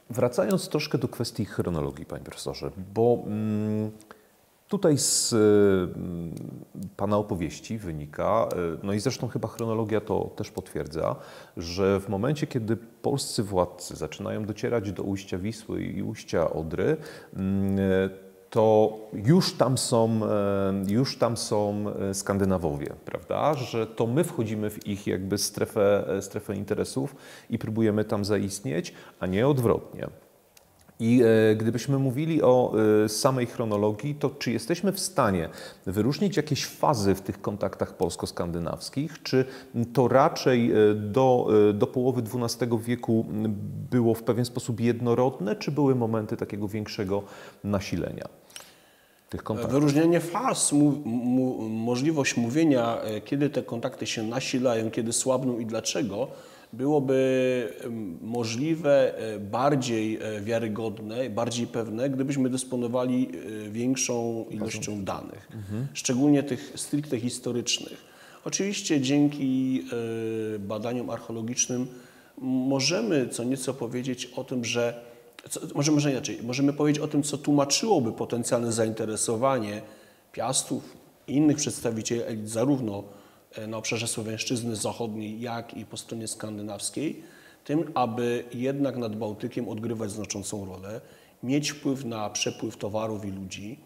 Wracając troszkę do kwestii chronologii, panie profesorze, bo tutaj z pana opowieści wynika, no i zresztą chyba chronologia to też potwierdza, że w momencie, kiedy polscy władcy zaczynają docierać do ujścia Wisły i ujścia Odry, to już tam są, już tam są Skandynawowie, prawda? Że to my wchodzimy w ich jakby strefę, strefę interesów i próbujemy tam zaistnieć, a nie odwrotnie. I gdybyśmy mówili o samej chronologii, to czy jesteśmy w stanie wyróżnić jakieś fazy w tych kontaktach polsko-skandynawskich? Czy to raczej do, do połowy dwunastego wieku było w pewien sposób jednorodne, czy były momenty takiego większego nasilenia? Wyróżnienie faz, mu, mu, możliwość mówienia, kiedy te kontakty się nasilają, kiedy słabną i dlaczego, byłoby możliwe, bardziej wiarygodne, bardziej pewne, gdybyśmy dysponowali większą ilością danych, mhm. szczególnie tych stricte historycznych. Oczywiście dzięki badaniom archeologicznym możemy co nieco powiedzieć o tym, że Co, może, może inaczej, możemy powiedzieć o tym, co tłumaczyłoby potencjalne zainteresowanie Piastów i innych przedstawicieli elit zarówno na obszarze Słowiańszczyzny Zachodniej, jak i po stronie skandynawskiej tym, aby jednak nad Bałtykiem odgrywać znaczącą rolę, mieć wpływ na przepływ towarów i ludzi,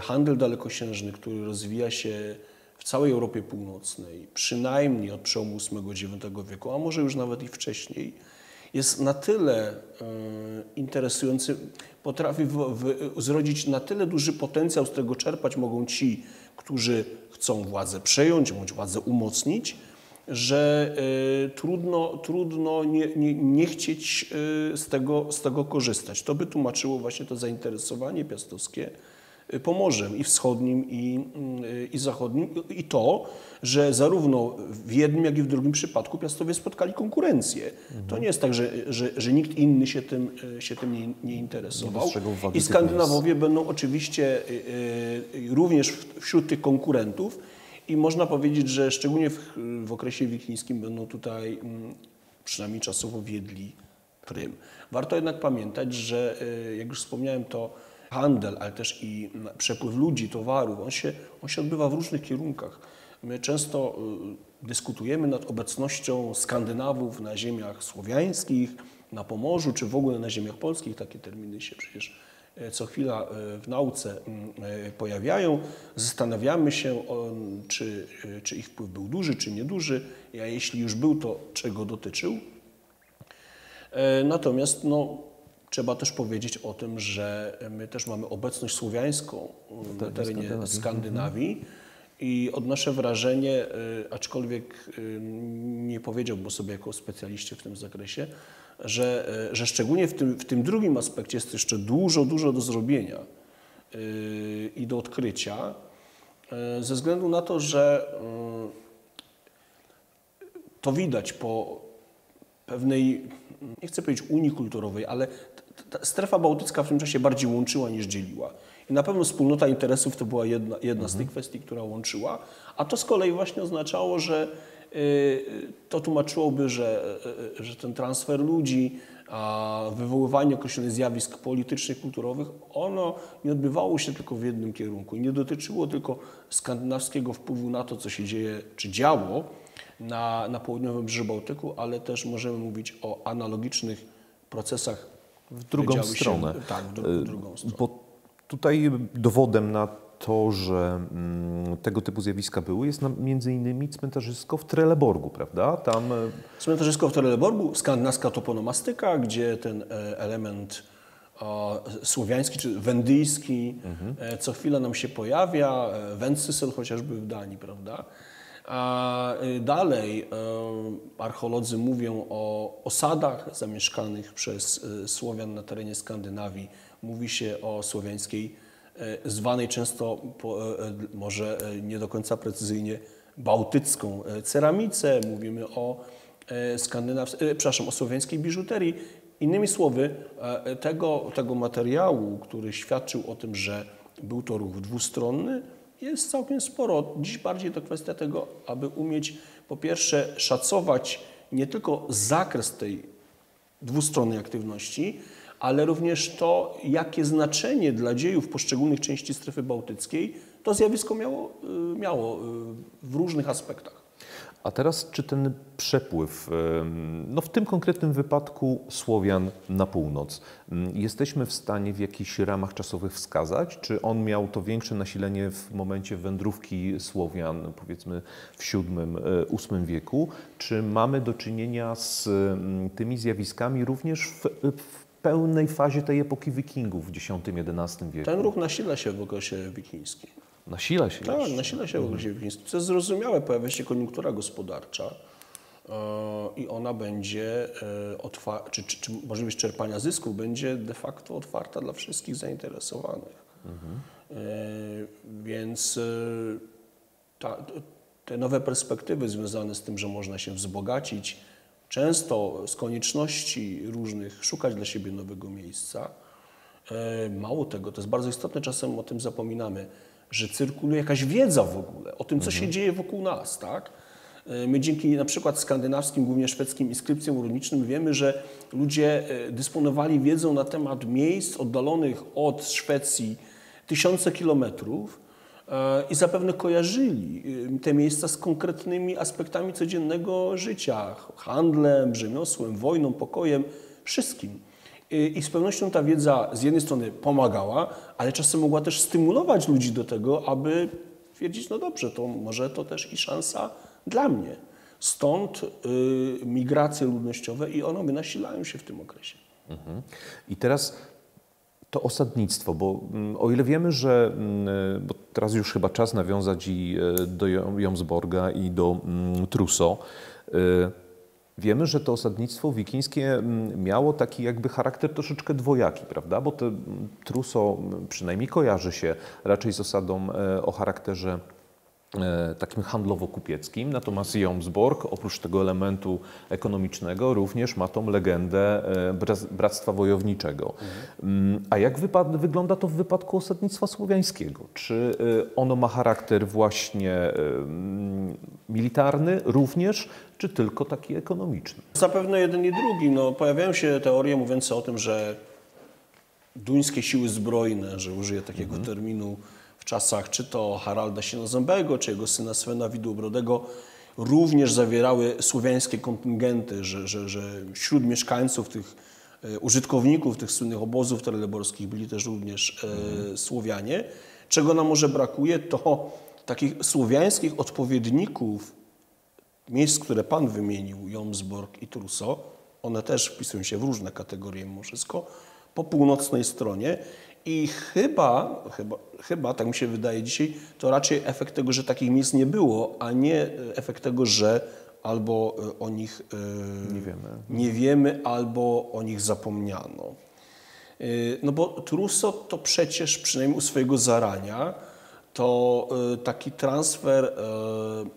handel dalekosiężny, który rozwija się w całej Europie Północnej, przynajmniej od przełomu ósmego do dziewiątego wieku, a może już nawet i wcześniej, jest na tyle y, interesujący, potrafi w, w, zrodzić na tyle duży potencjał, z którego czerpać mogą ci, którzy chcą władzę przejąć, bądź władzę umocnić, że y, trudno, trudno nie, nie, nie chcieć y, z, tego, z tego korzystać. To by tłumaczyło właśnie to zainteresowanie piastowskie Pomorzem i wschodnim, i, i zachodnim, i to, że zarówno w jednym, jak i w drugim przypadku Piastowie spotkali konkurencję. Mhm. To nie jest tak, że, że, że nikt inny się tym, się tym nie, nie interesował. I Skandynawowie będą oczywiście również wśród tych konkurentów i można powiedzieć, że szczególnie w, w okresie wikińskim będą tutaj przynajmniej czasowo wiedli prym. Warto jednak pamiętać, że jak już wspomniałem, to handel, ale też i przepływ ludzi, towarów, on się, on się odbywa w różnych kierunkach. My często dyskutujemy nad obecnością Skandynawów na ziemiach słowiańskich, na Pomorzu, czy w ogóle na ziemiach polskich. Takie terminy się przecież co chwila w nauce pojawiają. Zastanawiamy się, czy, czy ich wpływ był duży, czy nieduży, a jeśli już był, to czego dotyczył. Natomiast no, trzeba też powiedzieć o tym, że my też mamy obecność słowiańską na terenie Skandynawii i odnoszę wrażenie, aczkolwiek nie powiedziałbym sobie jako specjaliście w tym zakresie, że, że szczególnie w tym, w tym drugim aspekcie jest jeszcze dużo, dużo do zrobienia i do odkrycia, ze względu na to, że to widać po pewnej, nie chcę powiedzieć unii kulturowej, ale ta strefa bałtycka w tym czasie bardziej łączyła niż dzieliła. I na pewno wspólnota interesów to była jedna, jedna z tych kwestii, która łączyła, a to z kolei właśnie oznaczało, że y, to tłumaczyłoby, że, y, że ten transfer ludzi, a wywoływanie określonych zjawisk politycznych, kulturowych, ono nie odbywało się tylko w jednym kierunku i nie dotyczyło tylko skandynawskiego wpływu na to, co się dzieje, czy działo na, na południowym brzegu Bałtyku, ale też możemy mówić o analogicznych procesach w drugą stronę. Się, tak, w dru- w drugą stronę. Bo tutaj dowodem na to, że m, tego typu zjawiska były, jest między innymi cmentarzysko w Trelleborgu, prawda? Tam... Cmentarzysko w Trelleborgu, skandynawska toponomastyka, gdzie ten element o, słowiański czy wendyjski mhm. co chwila nam się pojawia, Wencysen chociażby w Danii, prawda? A dalej archeolodzy mówią o osadach zamieszkanych przez Słowian na terenie Skandynawii. Mówi się o słowiańskiej, zwanej często, może nie do końca precyzyjnie, bałtycką ceramice. Mówimy o, przepraszam, o słowiańskiej biżuterii. Innymi słowy, tego, tego materiału, który świadczył o tym, że był to ruch dwustronny, jest całkiem sporo. Dziś bardziej to kwestia tego, aby umieć po pierwsze szacować nie tylko zakres tej dwustronnej aktywności, ale również to, jakie znaczenie dla dziejów poszczególnych części strefy bałtyckiej to zjawisko miało, miało w różnych aspektach. A teraz czy ten przepływ, no w tym konkretnym wypadku Słowian na północ, jesteśmy w stanie w jakichś ramach czasowych wskazać? Czy on miał to większe nasilenie w momencie wędrówki Słowian, powiedzmy w siódmym, ósmym wieku? Czy mamy do czynienia z tymi zjawiskami również w, w pełnej fazie tej epoki wikingów w dziesiątym, jedenastym wieku? Ten ruch nasila się w okresie wikińskim. Nasila się Tak, jeszcze. nasila się w ogóle wikińskim. Co jest zrozumiałe, pojawia się koniunktura gospodarcza yy, i ona będzie, yy, czy, czy, czy możliwość czerpania zysków będzie de facto otwarta dla wszystkich zainteresowanych. Mhm. Yy, więc yy, ta, te nowe perspektywy związane z tym, że można się wzbogacić, często z konieczności różnych szukać dla siebie nowego miejsca. Yy, mało tego, to jest bardzo istotne, czasem o tym zapominamy, że cyrkuluje jakaś wiedza w ogóle o tym, co mhm. się dzieje wokół nas, tak? My dzięki na przykład skandynawskim, głównie szwedzkim inskrypcjom runicznym wiemy, że ludzie dysponowali wiedzą na temat miejsc oddalonych od Szwecji tysiące kilometrów, i zapewne kojarzyli te miejsca z konkretnymi aspektami codziennego życia, handlem, rzemiosłem, wojną, pokojem, wszystkim. I z pewnością ta wiedza z jednej strony pomagała, ale czasem mogła też stymulować ludzi do tego, aby twierdzić, no dobrze, to może to też i szansa dla mnie. Stąd y, migracje ludnościowe i one nasilają się w tym okresie. Mhm. I teraz to osadnictwo, bo o ile wiemy, że bo teraz już chyba czas nawiązać i do Jomsborga i do mm, Truso, y, wiemy, że to osadnictwo wikińskie miało taki jakby charakter troszeczkę dwojaki, prawda? Bo te Truso przynajmniej kojarzy się raczej z osadą o charakterze takim handlowo-kupieckim, natomiast Jomsborg oprócz tego elementu ekonomicznego również ma tą legendę bractwa wojowniczego. Mhm. A jak wygląda to w wypadku osadnictwa słowiańskiego? Czy ono ma charakter właśnie militarny również, czy tylko taki ekonomiczny? Zapewne jeden i drugi. No, pojawiają się teorie mówiące o tym, że duńskie siły zbrojne, że użyję takiego mhm. terminu, w czasach czy to Haralda Sienozębego, czy jego syna Svena Widłobrodego również zawierały słowiańskie kontyngenty, że, że, że wśród mieszkańców tych użytkowników tych słynnych obozów trelleborskich byli też również e, Słowianie. Czego nam może brakuje, to takich słowiańskich odpowiedników miejsc, które Pan wymienił, Jomsborg i Truso, one też wpisują się w różne kategorie mimo wszystko, po północnej stronie. I chyba, chyba, chyba, tak mi się wydaje dzisiaj, to raczej efekt tego, że takich miejsc nie było, a nie efekt tego, że albo o nich yy, nie, wiemy. nie wiemy, albo o nich zapomniano. Yy, no bo Truso to przecież, przynajmniej u swojego zarania, to yy, taki transfer yy,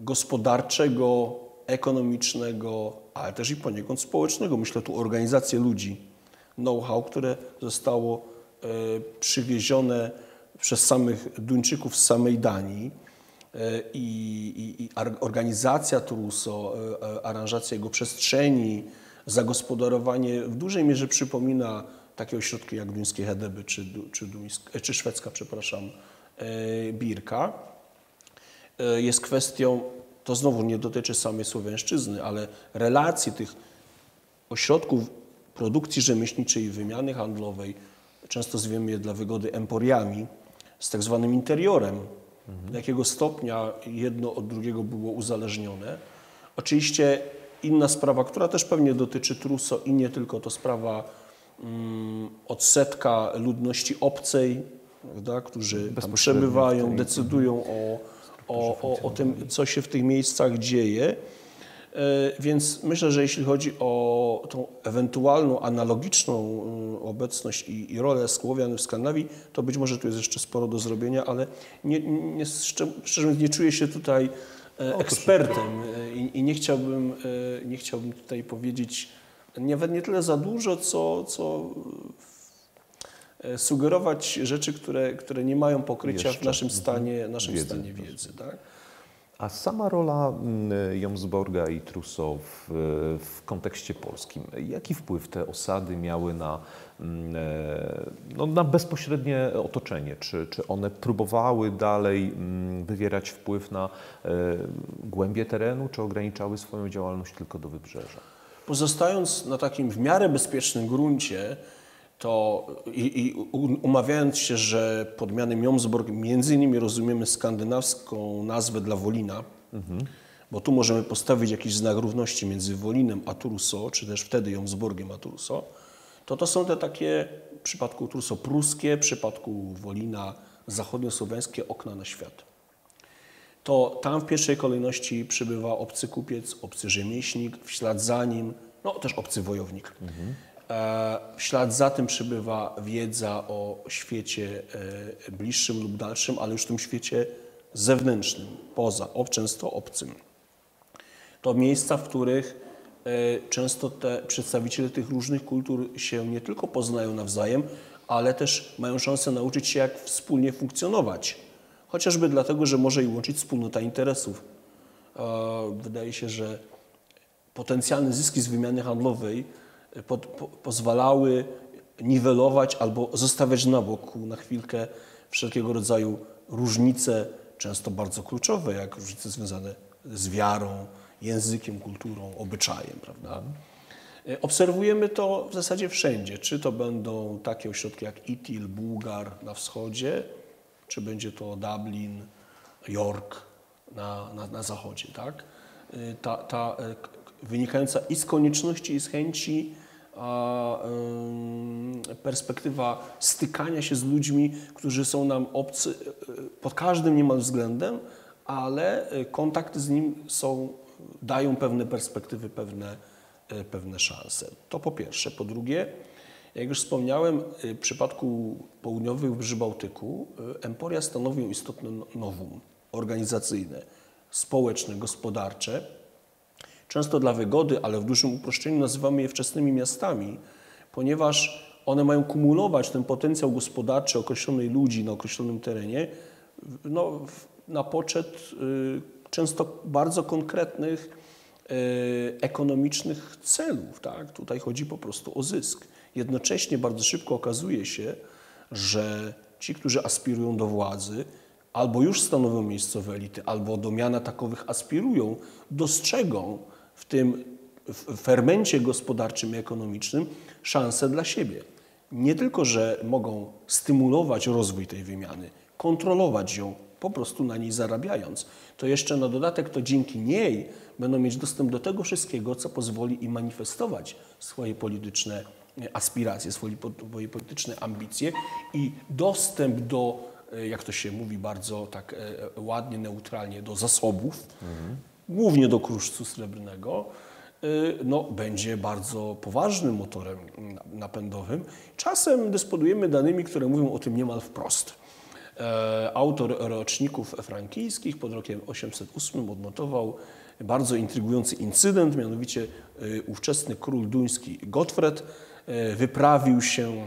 gospodarczego, ekonomicznego, ale też i poniekąd społecznego. Myślę tu o organizacji ludzi. Know-how, które zostało e, przywiezione przez samych Duńczyków z samej Danii e, i, i organizacja Truso, e, aranżacja jego przestrzeni, zagospodarowanie w dużej mierze przypomina takie ośrodki jak duńskie Hedeby czy, czy, duńska, czy szwedzka, przepraszam, e, Birka. E, jest kwestią, to znowu nie dotyczy samej słowiańszczyzny, ale relacji tych ośrodków produkcji rzemieślniczej, wymiany handlowej, często zwiemy je dla wygody emporiami, z tak zwanym interiorem, mhm. do jakiego stopnia jedno od drugiego było uzależnione. Oczywiście inna sprawa, która też pewnie dotyczy Truso i nie tylko, to sprawa um, odsetka ludności obcej, prawda, którzy tam przebywają, decydują o, o, o, o tym, co się w tych miejscach dzieje. Więc myślę, że jeśli chodzi o tą ewentualną analogiczną obecność i, i rolę Słowian w Skandynawii, to być może tu jest jeszcze sporo do zrobienia, ale nie, nie, szczerze mówiąc nie czuję się tutaj ekspertem i, i nie, chciałbym, nie chciałbym tutaj powiedzieć nawet nie tyle za dużo, co, co sugerować rzeczy, które, które nie mają pokrycia jeszcze w naszym stanie, naszym wiedzy, stanie wiedzy. Tak? A sama rola Jomsborga i Truso w, w kontekście polskim, jaki wpływ te osady miały na, no, na bezpośrednie otoczenie? Czy, czy one próbowały dalej wywierać wpływ na głębię terenu, czy ograniczały swoją działalność tylko do wybrzeża? Pozostając na takim w miarę bezpiecznym gruncie, to i, i umawiając się, że pod mianem Jomsborg między innymi rozumiemy skandynawską nazwę dla Wolina, mhm. bo tu możemy postawić jakiś znak równości między Wolinem a Truso, czy też wtedy Jomsborgiem a Truso, to to są te takie w przypadku Truso pruskie, w przypadku Wolina zachodniosłowiańskie okna na świat. To tam w pierwszej kolejności przybywa obcy kupiec, obcy rzemieślnik, w ślad za nim, no też obcy wojownik. Mhm. W ślad za tym przybywa wiedza o świecie bliższym lub dalszym, ale już w tym świecie zewnętrznym, poza, często obcym. To miejsca, w których często te przedstawiciele tych różnych kultur się nie tylko poznają nawzajem, ale też mają szansę nauczyć się, jak wspólnie funkcjonować. Chociażby dlatego, że może i łączyć wspólnota interesów. Wydaje się, że potencjalne zyski z wymiany handlowej Po, po, pozwalały niwelować albo zostawiać na boku na chwilkę wszelkiego rodzaju różnice, często bardzo kluczowe, jak różnice związane z wiarą, językiem, kulturą, obyczajem, prawda? Obserwujemy to w zasadzie wszędzie, czy to będą takie ośrodki jak Itil, Bułgar na wschodzie, czy będzie to Dublin, York na, na, na zachodzie, tak? Ta, ta wynikająca i z konieczności, i z chęci a, y, perspektywa stykania się z ludźmi, którzy są nam obcy pod każdym niemal względem, ale kontakty z nim są, dają pewne perspektywy, pewne, y, pewne szanse. To po pierwsze. Po drugie, jak już wspomniałem, w przypadku południowych brzeży Bałtyku emporia stanowią istotne novum organizacyjne, społeczne, gospodarcze. Często dla wygody, ale w dużym uproszczeniu nazywamy je wczesnymi miastami, ponieważ one mają kumulować ten potencjał gospodarczy określonej ludzi na określonym terenie, no, na poczet y, często bardzo konkretnych y, ekonomicznych celów. Tak? Tutaj chodzi po prostu o zysk. Jednocześnie bardzo szybko okazuje się, że ci, którzy aspirują do władzy, albo już stanowią miejscowe elity, albo do miana takowych aspirują, dostrzegą w tym fermencie gospodarczym i ekonomicznym szansę dla siebie. Nie tylko, że mogą stymulować rozwój tej wymiany, kontrolować ją, po prostu na niej zarabiając, to jeszcze na dodatek to dzięki niej będą mieć dostęp do tego wszystkiego, co pozwoli im manifestować swoje polityczne aspiracje, swoje polityczne ambicje i dostęp do, jak to się mówi bardzo tak ładnie, neutralnie, do zasobów, mhm. głównie do kruszcu srebrnego, no, będzie bardzo poważnym motorem napędowym. Czasem dysponujemy danymi, które mówią o tym niemal wprost. Autor roczników frankijskich pod rokiem osiemset ósmym odnotował bardzo intrygujący incydent, mianowicie ówczesny król duński Gottfred wyprawił się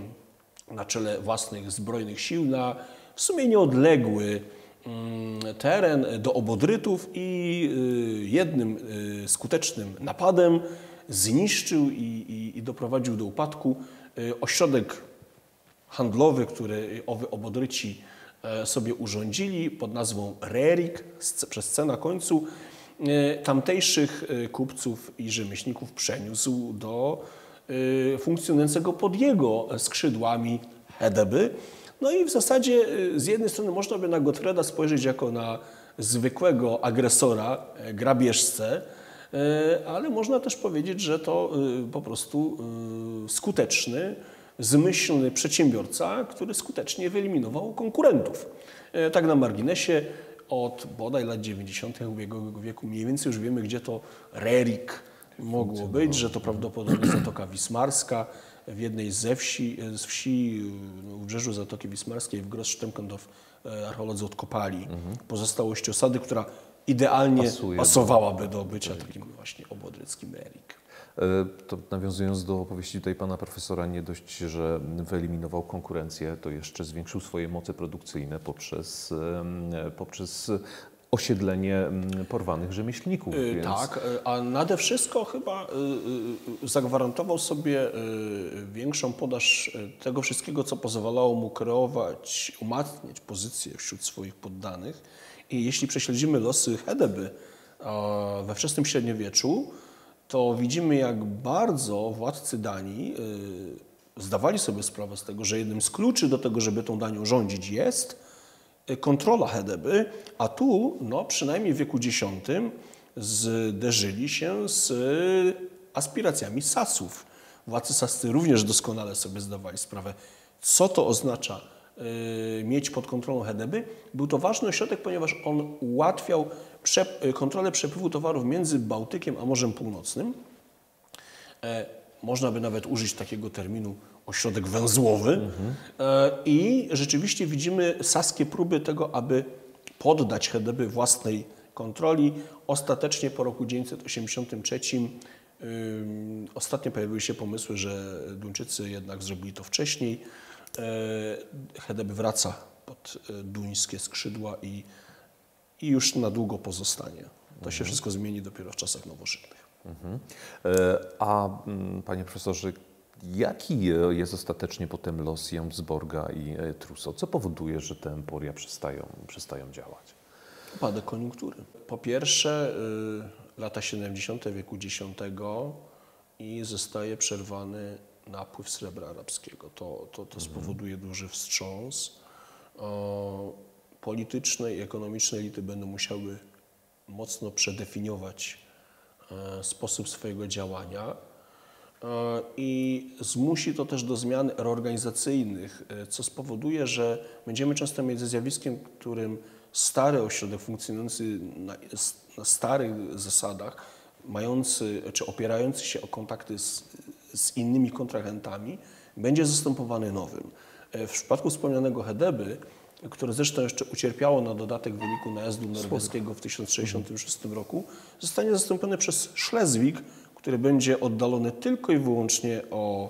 na czele własnych zbrojnych sił na w sumie nieodległy teren do Obodrytów i jednym skutecznym napadem zniszczył i, i, i doprowadził do upadku ośrodek handlowy, który owy Obodryci sobie urządzili pod nazwą Rerik, przez C na końcu. Tamtejszych kupców i rzemieślników przeniósł do funkcjonującego pod jego skrzydłami Hedeby. No i w zasadzie z jednej strony można by na Gottfreda spojrzeć jako na zwykłego agresora, grabieżcę, ale można też powiedzieć, że to po prostu skuteczny, zmyślny przedsiębiorca, który skutecznie wyeliminował konkurentów. Tak na marginesie od bodaj lat dziewięćdziesiątych ubiegłego wieku mniej więcej już wiemy, gdzie to Rerik mogło być, że to prawdopodobnie Zatoka Wismarska, w jednej ze wsi, z wsi w brzeżu Zatoki Wismarskiej w Grossstempkendorf archeolodzy odkopali mhm. pozostałości osady, która idealnie Pasuje pasowałaby do, do bycia takim właśnie obodryckim Rerik. To nawiązując do opowieści tutaj pana profesora, nie dość, że wyeliminował konkurencję, to jeszcze zwiększył swoje moce produkcyjne poprzez, poprzez osiedlenie porwanych rzemieślników. Więc... Tak, a nade wszystko chyba zagwarantował sobie większą podaż tego wszystkiego, co pozwalało mu kreować, umacniać pozycję wśród swoich poddanych. I jeśli prześledzimy losy Hedeby we wczesnym średniowieczu, to widzimy, jak bardzo władcy Danii zdawali sobie sprawę z tego, że jednym z kluczy do tego, żeby tą Danią rządzić, jest kontrola Hedeby, a tu no, przynajmniej w wieku dziesiątym zderzyli się z aspiracjami Sasów. Władcy Sascy również doskonale sobie zdawali sprawę, co to oznacza y, mieć pod kontrolą Hedeby. Był to ważny ośrodek, ponieważ on ułatwiał prze, kontrolę przepływu towarów między Bałtykiem a Morzem Północnym. E, można by nawet użyć takiego terminu ośrodek węzłowy mhm. i rzeczywiście widzimy saskie próby tego, aby poddać Hedeby własnej kontroli. Ostatecznie po roku dziewięćset osiemdziesiątym trzecim yy, ostatnio pojawiły się pomysły, że Duńczycy jednak zrobili to wcześniej. Yy, Hedeby wraca pod duńskie skrzydła i, i już na długo pozostanie. To mhm. się wszystko zmieni dopiero w czasach nowożytnych. Mhm. Yy, a panie profesorze, Jaki jest ostatecznie potem los Jomsborga i Truso? Co powoduje, że te emporia przestają, przestają działać? Upadek koniunktury. Po pierwsze, y, lata siedemdziesiąte wieku dziesiątego i zostaje przerwany napływ srebra arabskiego. To, to, to spowoduje mhm. duży wstrząs. O, polityczne i ekonomiczne elity będą musiały mocno przedefiniować e, sposób swojego działania. I zmusi to też do zmian reorganizacyjnych, co spowoduje, że będziemy często mieć ze zjawiskiem, którym stary ośrodek funkcjonujący na, na starych zasadach, mający czy opierający się o kontakty z, z innymi kontrahentami, będzie zastępowany nowym. W przypadku wspomnianego Hedeby, które zresztą jeszcze ucierpiało na dodatek w wyniku najazdu norweskiego w tysiąc sześćdziesiątym szóstym roku, zostanie zastąpione przez Szlezwik, który będzie oddalony tylko i wyłącznie o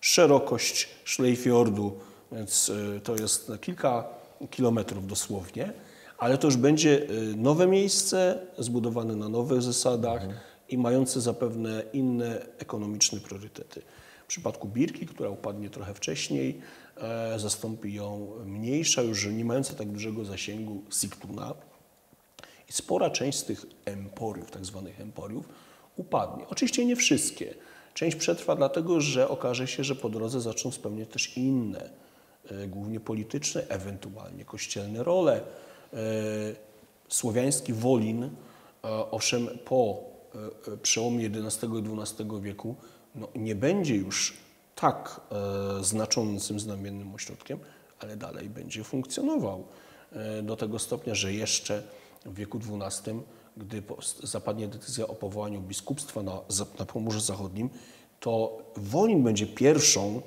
szerokość Szlejfjordu, więc to jest na kilka kilometrów dosłownie, ale to już będzie nowe miejsce, zbudowane na nowych zasadach mhm. i mające zapewne inne ekonomiczne priorytety. W przypadku Birki, która upadnie trochę wcześniej, zastąpi ją mniejsza, już nie mająca tak dużego zasięgu Sigtuna. I spora część z tych emporiów, tak zwanych emporiów, upadnie. Oczywiście nie wszystkie. Część przetrwa dlatego, że okaże się, że po drodze zaczną spełniać też inne, e, głównie polityczne, ewentualnie kościelne role. E, słowiański Wolin, e, owszem po e, przełomie jedenastego i dwunastego wieku, no, nie będzie już tak e, znaczącym, znamiennym ośrodkiem, ale dalej będzie funkcjonował e, do tego stopnia, że jeszcze w wieku dwunastym, gdy zapadnie decyzja o powołaniu biskupstwa na, na Pomorzu Zachodnim, to Wolin będzie pierwszą,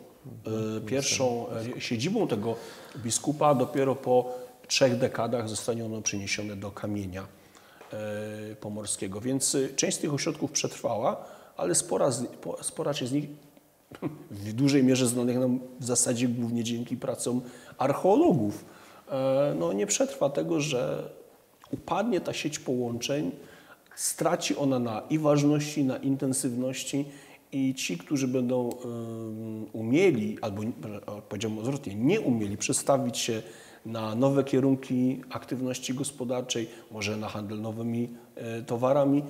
e, pierwszą siedzibą tego biskupa. Dopiero po trzech dekadach zostanie ono przeniesione do Kamienia e, Pomorskiego. Więc część z tych ośrodków przetrwała, ale spora, z, spora część z nich w dużej mierze znanych nam w zasadzie głównie dzięki pracom archeologów, e, no, nie przetrwa tego, że upadnie ta sieć połączeń, straci ona na i ważności, na intensywności i ci, którzy będą umieli, albo powiedziałbym odwrotnie, nie umieli przestawić się na nowe kierunki aktywności gospodarczej, może na handel nowymi towarami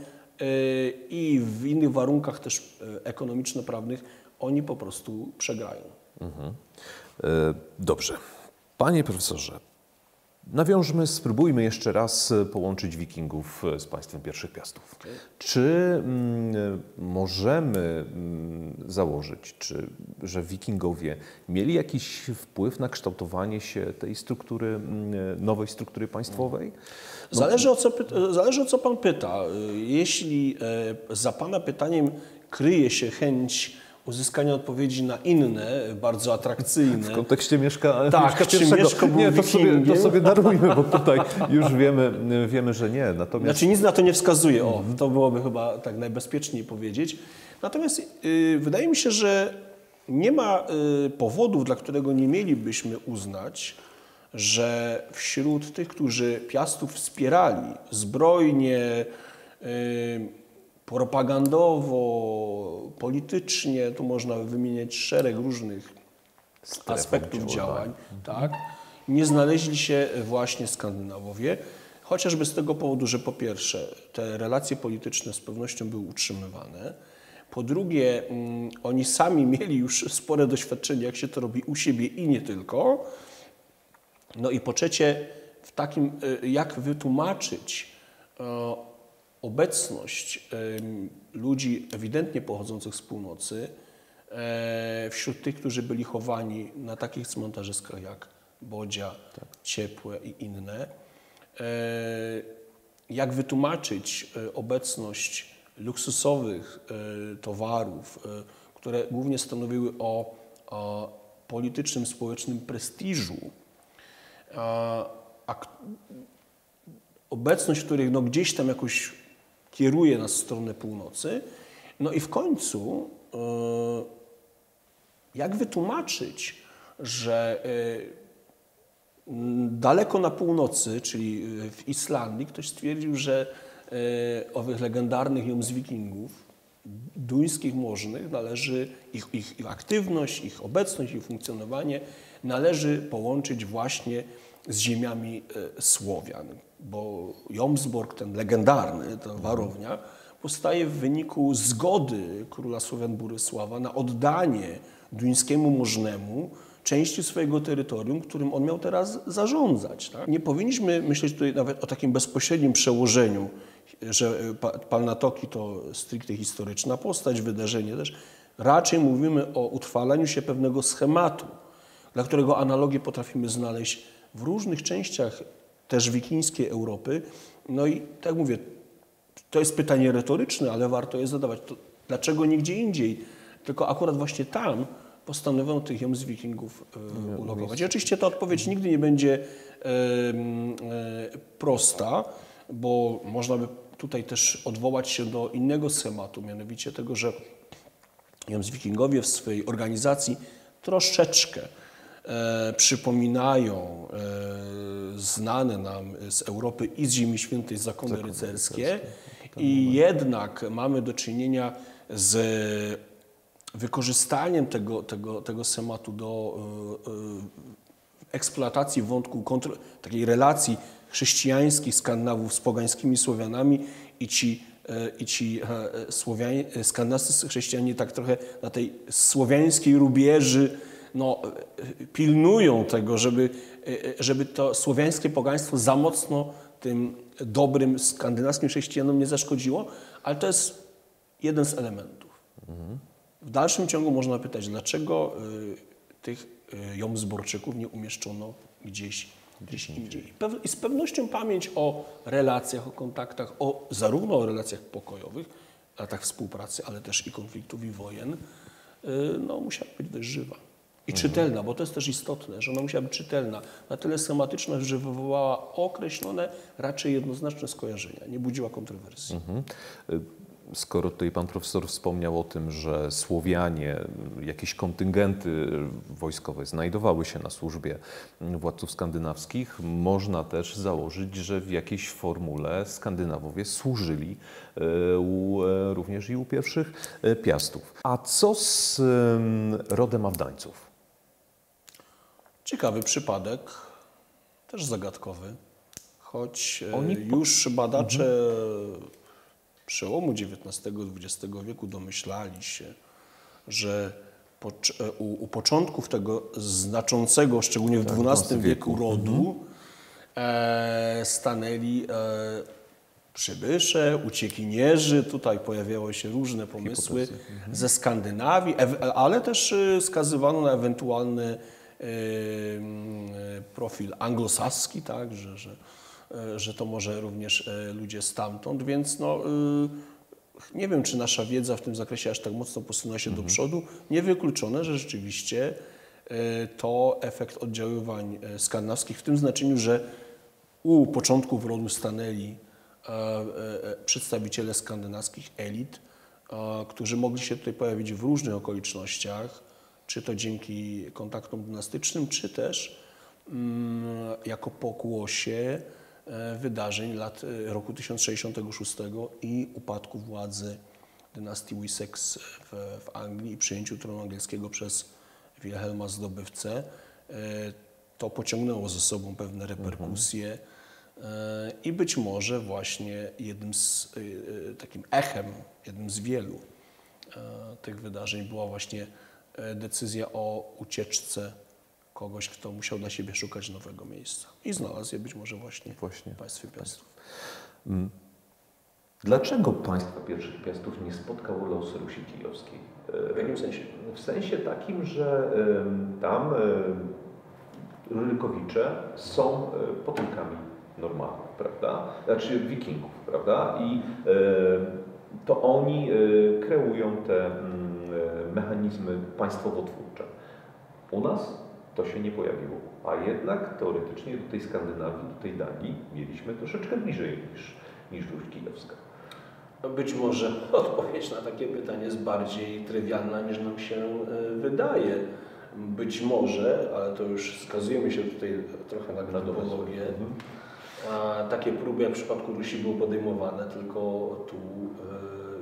i w innych warunkach też ekonomiczno-prawnych, oni po prostu przegrają. Mhm. Dobrze. Panie profesorze, nawiążmy, spróbujmy jeszcze raz połączyć Wikingów z państwem pierwszych piastów. Okay. Czy mm, możemy mm, założyć, czy, że Wikingowie mieli jakiś wpływ na kształtowanie się tej struktury, mm, nowej struktury państwowej? No, zależy, o co pyta, zależy o co pan pyta. Jeśli e, za pana pytaniem kryje się chęć uzyskania odpowiedzi na inne, bardzo atrakcyjne. W kontekście Mieszka, tak, Mieszka czy pierwszego. Mieszko był nie, to sobie, to sobie darujmy, bo tutaj już wiemy, wiemy, że nie. Natomiast... Znaczy nic na to nie wskazuje. O, to byłoby chyba tak najbezpieczniej powiedzieć. Natomiast yy, wydaje mi się, że nie ma yy, powodów, dla którego nie mielibyśmy uznać, że wśród tych, którzy Piastów wspierali zbrojnie, yy, propagandowo, politycznie, tu można wymieniać szereg różnych Strefą aspektów działań, tak? Nie znaleźli się właśnie Skandynawowie, chociażby z tego powodu, że po pierwsze te relacje polityczne z pewnością były utrzymywane, po drugie oni sami mieli już spore doświadczenie, jak się to robi u siebie i nie tylko, no i po trzecie w takim, jak wytłumaczyć obecność y, ludzi ewidentnie pochodzących z północy y, wśród tych, którzy byli chowani na takich cmentarzyskach jak Bodzia, tak. Ciepłe i inne. Y, jak wytłumaczyć y, obecność luksusowych y, towarów, y, które głównie stanowiły o, o politycznym, społecznym prestiżu, a, a obecność, których no, gdzieś tam jakoś kieruje nas w stronę północy. No i w końcu yy, jak wytłumaczyć, że yy, daleko na północy, czyli w Islandii, ktoś stwierdził, że yy, owych legendarnych Jomswikingów duńskich możnych należy, ich, ich, ich aktywność, ich obecność, ich funkcjonowanie należy połączyć właśnie z ziemiami Słowian, bo Jomsborg, ten legendarny, ta warownia, powstaje w wyniku zgody króla Słowian Burysława na oddanie duńskiemu możnemu części swojego terytorium, którym on miał teraz zarządzać. Tak? Nie powinniśmy myśleć tutaj nawet o takim bezpośrednim przełożeniu, że Palnatoki to stricte historyczna postać, wydarzenie też. Raczej mówimy o utrwalaniu się pewnego schematu, dla którego analogię potrafimy znaleźć w różnych częściach też wikińskiej Europy. No i tak mówię, to jest pytanie retoryczne, ale warto je zadawać. To dlaczego nigdzie indziej? Tylko akurat właśnie tam postanowiono tych jom z wikingów e, ulokować. I oczywiście ta odpowiedź nigdy nie będzie e, e, prosta, bo można by tutaj też odwołać się do innego schematu, mianowicie tego, że jomswikingowie w swojej organizacji troszeczkę e, przypominają e, znane nam z Europy i z Ziemi Świętej zakony, zakony rycerskie, rycerskie. I jednak mamy do czynienia z wykorzystaniem tego, tego, tego schematu do y, y, eksploatacji wątku kontr, takiej relacji chrześcijańskich Skandynawów z pogańskimi Słowianami i ci, y, i ci y, Słowianie, skandynawscy chrześcijanie tak trochę na tej słowiańskiej rubieży no, y, pilnują tego, żeby, y, żeby to słowiańskie pogaństwo za mocno tym dobrym skandynawskim chrześcijanom nie zaszkodziło, ale to jest jeden z elementów. Mhm. W dalszym ciągu można pytać, dlaczego y, tych y, Jomsborczyków nie umieszczono gdzieś, gdzieś indziej. Pew- I z pewnością pamięć o relacjach, o kontaktach, o, zarówno o relacjach pokojowych, latach współpracy, ale też i konfliktów, i wojen, y, no, musiała być dość żywa. I mhm. czytelna, bo to jest też istotne, że ona musiała być czytelna, na tyle schematyczna, że wywołała określone, raczej jednoznaczne skojarzenia, nie budziła kontrowersji. Mhm. Skoro tutaj pan profesor wspomniał o tym, że Słowianie, jakieś kontyngenty wojskowe znajdowały się na służbie władców skandynawskich, można też założyć, że w jakiejś formule Skandynawowie służyli u, również i u pierwszych piastów. A co z rodem Abdańców? Ciekawy przypadek, też zagadkowy, choć Oni... już badacze... Mhm. przełomu dziewiętnastego dwudziestego wieku domyślali się, że po, u, u początków tego znaczącego, szczególnie w dwunastym wieku rodu, e, stanęli e, przybysze, uciekinierzy. Tutaj pojawiały się różne pomysły ze Skandynawii, e, ale też wskazywano na ewentualny e, profil anglosaski, tak, że, że że to może również ludzie stamtąd, więc no, nie wiem, czy nasza wiedza w tym zakresie aż tak mocno posunęła się mhm. do przodu. Niewykluczone, że rzeczywiście to efekt oddziaływań skandynawskich w tym znaczeniu, że u początków rodu stanęli przedstawiciele skandynawskich elit, którzy mogli się tutaj pojawić w różnych okolicznościach, czy to dzięki kontaktom dynastycznym, czy też jako pokłosie wydarzeń lat roku tysiąc sześćdziesiątego szóstego i upadku władzy dynastii Wessex w, w Anglii i przejęciu tronu angielskiego przez Wilhelma Zdobywcę. To pociągnęło ze sobą pewne reperkusje mhm. i być może właśnie jednym z, takim echem, jednym z wielu tych wydarzeń była właśnie decyzja o ucieczce kogoś, kto musiał dla siebie szukać nowego miejsca. I znalazł je być może właśnie, właśnie. w państwie piastów. Dlaczego państwa pierwszych piastów nie spotkało los Rusi Kijowskiej? W jakim sensie? W sensie takim, że tam Rurykowicze są potomkami Normanów, prawda? Znaczy Wikingów, prawda? I to oni kreują te mechanizmy państwowotwórcze. U nas to się nie pojawiło, a jednak teoretycznie do tej Skandynawii, do tej Danii mieliśmy troszeczkę bliżej niż, niż Ruś Kijowska. Być może odpowiedź na takie pytanie jest bardziej trywialna niż nam się wydaje. Być może, ale to już wskazujemy się tutaj trochę na gradologię, takie próby jak w przypadku Rusi były podejmowane, tylko tu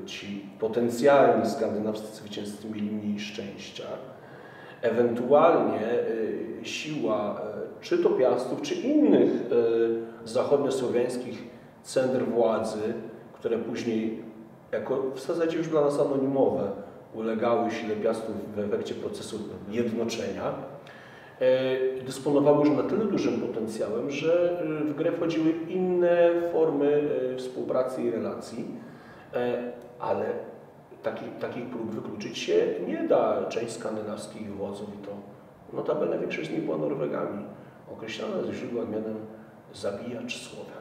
ci potencjalni skandynawscy zwycięzcy mieli mniej szczęścia. Ewentualnie siła czy to Piastów, czy innych zachodniosłowiańskich centr władzy, które później, jako w zasadzie już dla nas anonimowe, ulegały sile Piastów w efekcie procesu jednoczenia, dysponowały już na tyle dużym potencjałem, że w grę wchodziły inne formy współpracy i relacji, ale taki, takich prób wykluczyć się nie da. Część skandynawskich wodzów, i to notabene większość z nich była Norwegami, określana ze źródła mianem zabijacz Słowian.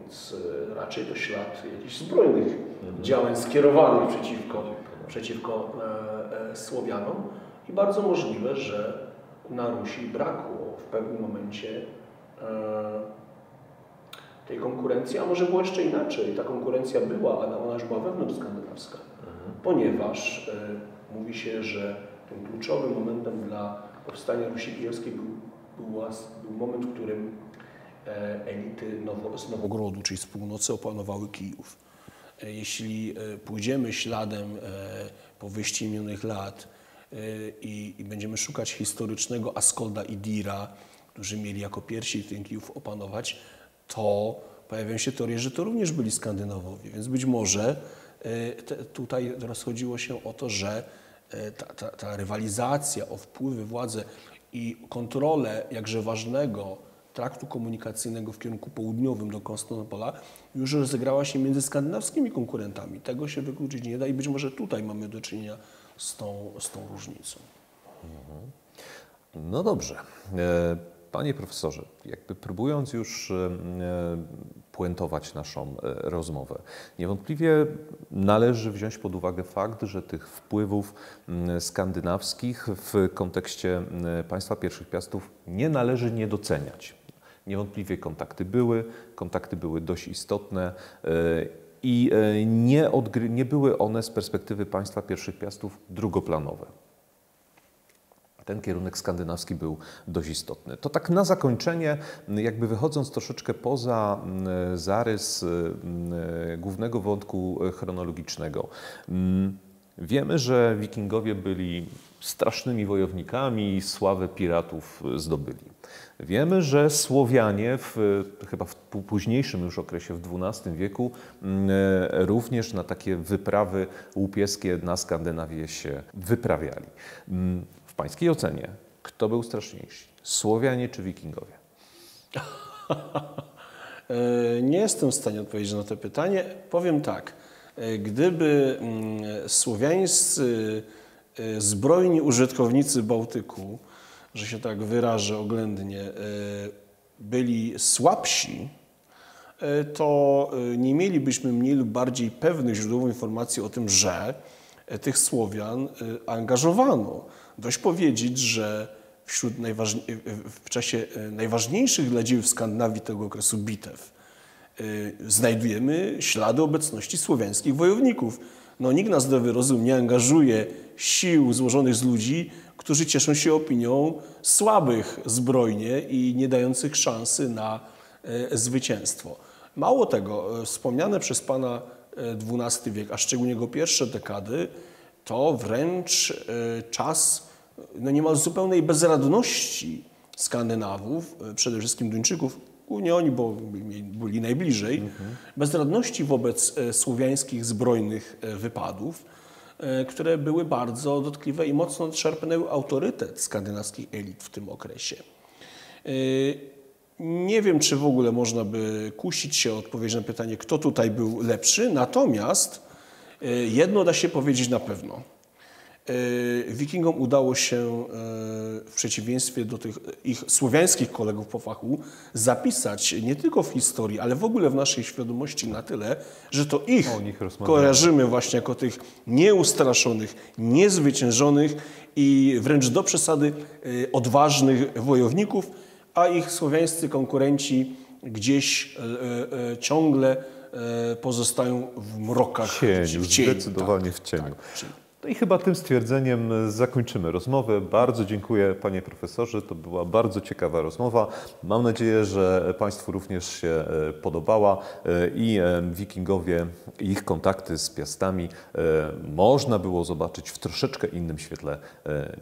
Więc raczej to ślad jakichś zbrojnych mhm. działań skierowanych przeciwko, przeciwko e, e, Słowianom i bardzo możliwe, że na Rusi brakło w pewnym momencie e, tej konkurencji, a może było jeszcze inaczej. Ta konkurencja była, ale ona już była wewnątrzskandynawska, mhm. ponieważ e, mówi się, że tym kluczowym momentem dla powstania Rusi Kijowskiej był, była, był moment, w którym e, elity nowo, z Nowogrodu, czyli z północy, opanowały Kijów. E, jeśli e, pójdziemy śladem e, powieści minionych lat, I, i będziemy szukać historycznego Askolda i Dira, którzy mieli jako pierwsi ten Kijów opanować, to pojawiają się teorie, że to również byli Skandynawowie. Więc być może te, tutaj rozchodziło się o to, że ta, ta, ta rywalizacja o wpływy, władzę i kontrolę jakże ważnego traktu komunikacyjnego w kierunku południowym do Konstantynopola już rozegrała się między skandynawskimi konkurentami. Tego się wykluczyć nie da i być może tutaj mamy do czynienia Z tą, z tą różnicą. No dobrze. Panie profesorze, jakby próbując już puentować naszą rozmowę, niewątpliwie należy wziąć pod uwagę fakt, że tych wpływów skandynawskich w kontekście państwa pierwszych Piastów nie należy nie doceniać. Niewątpliwie kontakty były, kontakty były dość istotne i nie, nie były one z perspektywy państwa pierwszych Piastów drugoplanowe. Ten kierunek skandynawski był dość istotny. To tak na zakończenie, jakby wychodząc troszeczkę poza zarys głównego wątku chronologicznego. Wiemy, że Wikingowie byli strasznymi wojownikami i sławę piratów zdobyli. Wiemy, że Słowianie, w, chyba w późniejszym już okresie, w dwunastym wieku, również na takie wyprawy łupieskie na Skandynawię się wyprawiali. W pańskiej ocenie, kto był straszniejszy? Słowianie czy Wikingowie? Nie jestem w stanie odpowiedzieć na to pytanie. Powiem tak. Gdyby słowiańscy zbrojni użytkownicy Bałtyku, że się tak wyrażę oględnie, byli słabsi, to nie mielibyśmy mniej lub bardziej pewnych źródeł informacji o tym, że tych Słowian angażowano. Dość powiedzieć, że wśród w czasie najważniejszych dla dziejów Skandynawii tego okresu bitew znajdujemy ślady obecności słowiańskich wojowników. No, nikt na zdrowy rozum nie angażuje sił złożonych z ludzi, którzy cieszą się opinią słabych zbrojnie i nie dających szansy na e, zwycięstwo. Mało tego, wspomniane przez Pana dwunasty wiek, a szczególnie jego pierwsze dekady, to wręcz e, czas no, niemal zupełnej bezradności Skandynawów, przede wszystkim Duńczyków, nie oni, bo byli najbliżej, mhm. bezradności wobec słowiańskich zbrojnych wypadów, które były bardzo dotkliwe i mocno odszarpnęły autorytet skandynawskich elit w tym okresie. Nie wiem, czy w ogóle można by kusić się odpowiedzieć na pytanie, kto tutaj był lepszy, natomiast jedno da się powiedzieć na pewno. Wikingom udało się, w przeciwieństwie do tych ich słowiańskich kolegów po fachu, zapisać nie tylko w historii, ale w ogóle w naszej świadomości na tyle, że to ich kojarzymy właśnie jako tych nieustraszonych, niezwyciężonych i wręcz do przesady odważnych wojowników, a ich słowiańscy konkurenci gdzieś ciągle pozostają w mrokach, w cieniu. Zdecydowanie w cieniu. Tak, tak. No i chyba tym stwierdzeniem zakończymy rozmowę. Bardzo dziękuję, panie profesorze. To była bardzo ciekawa rozmowa. Mam nadzieję, że państwu również się podobała i wikingowie, i ich kontakty z piastami można było zobaczyć w troszeczkę innym świetle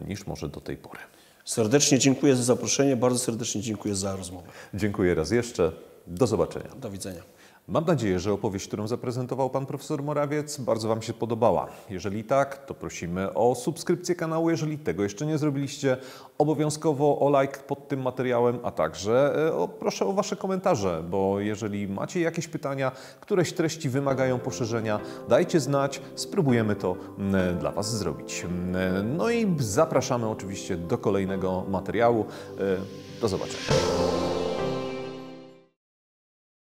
niż może do tej pory. Serdecznie dziękuję za zaproszenie. Bardzo serdecznie dziękuję za rozmowę. Dziękuję raz jeszcze. Do zobaczenia. Do widzenia. Mam nadzieję, że opowieść, którą zaprezentował pan profesor Morawiec, bardzo wam się podobała. Jeżeli tak, to prosimy o subskrypcję kanału. Jeżeli tego jeszcze nie zrobiliście, obowiązkowo o like pod tym materiałem, a także o, proszę o wasze komentarze, bo jeżeli macie jakieś pytania, któreś treści wymagają poszerzenia, dajcie znać, spróbujemy to dla was zrobić. No i zapraszamy oczywiście do kolejnego materiału. Do zobaczenia.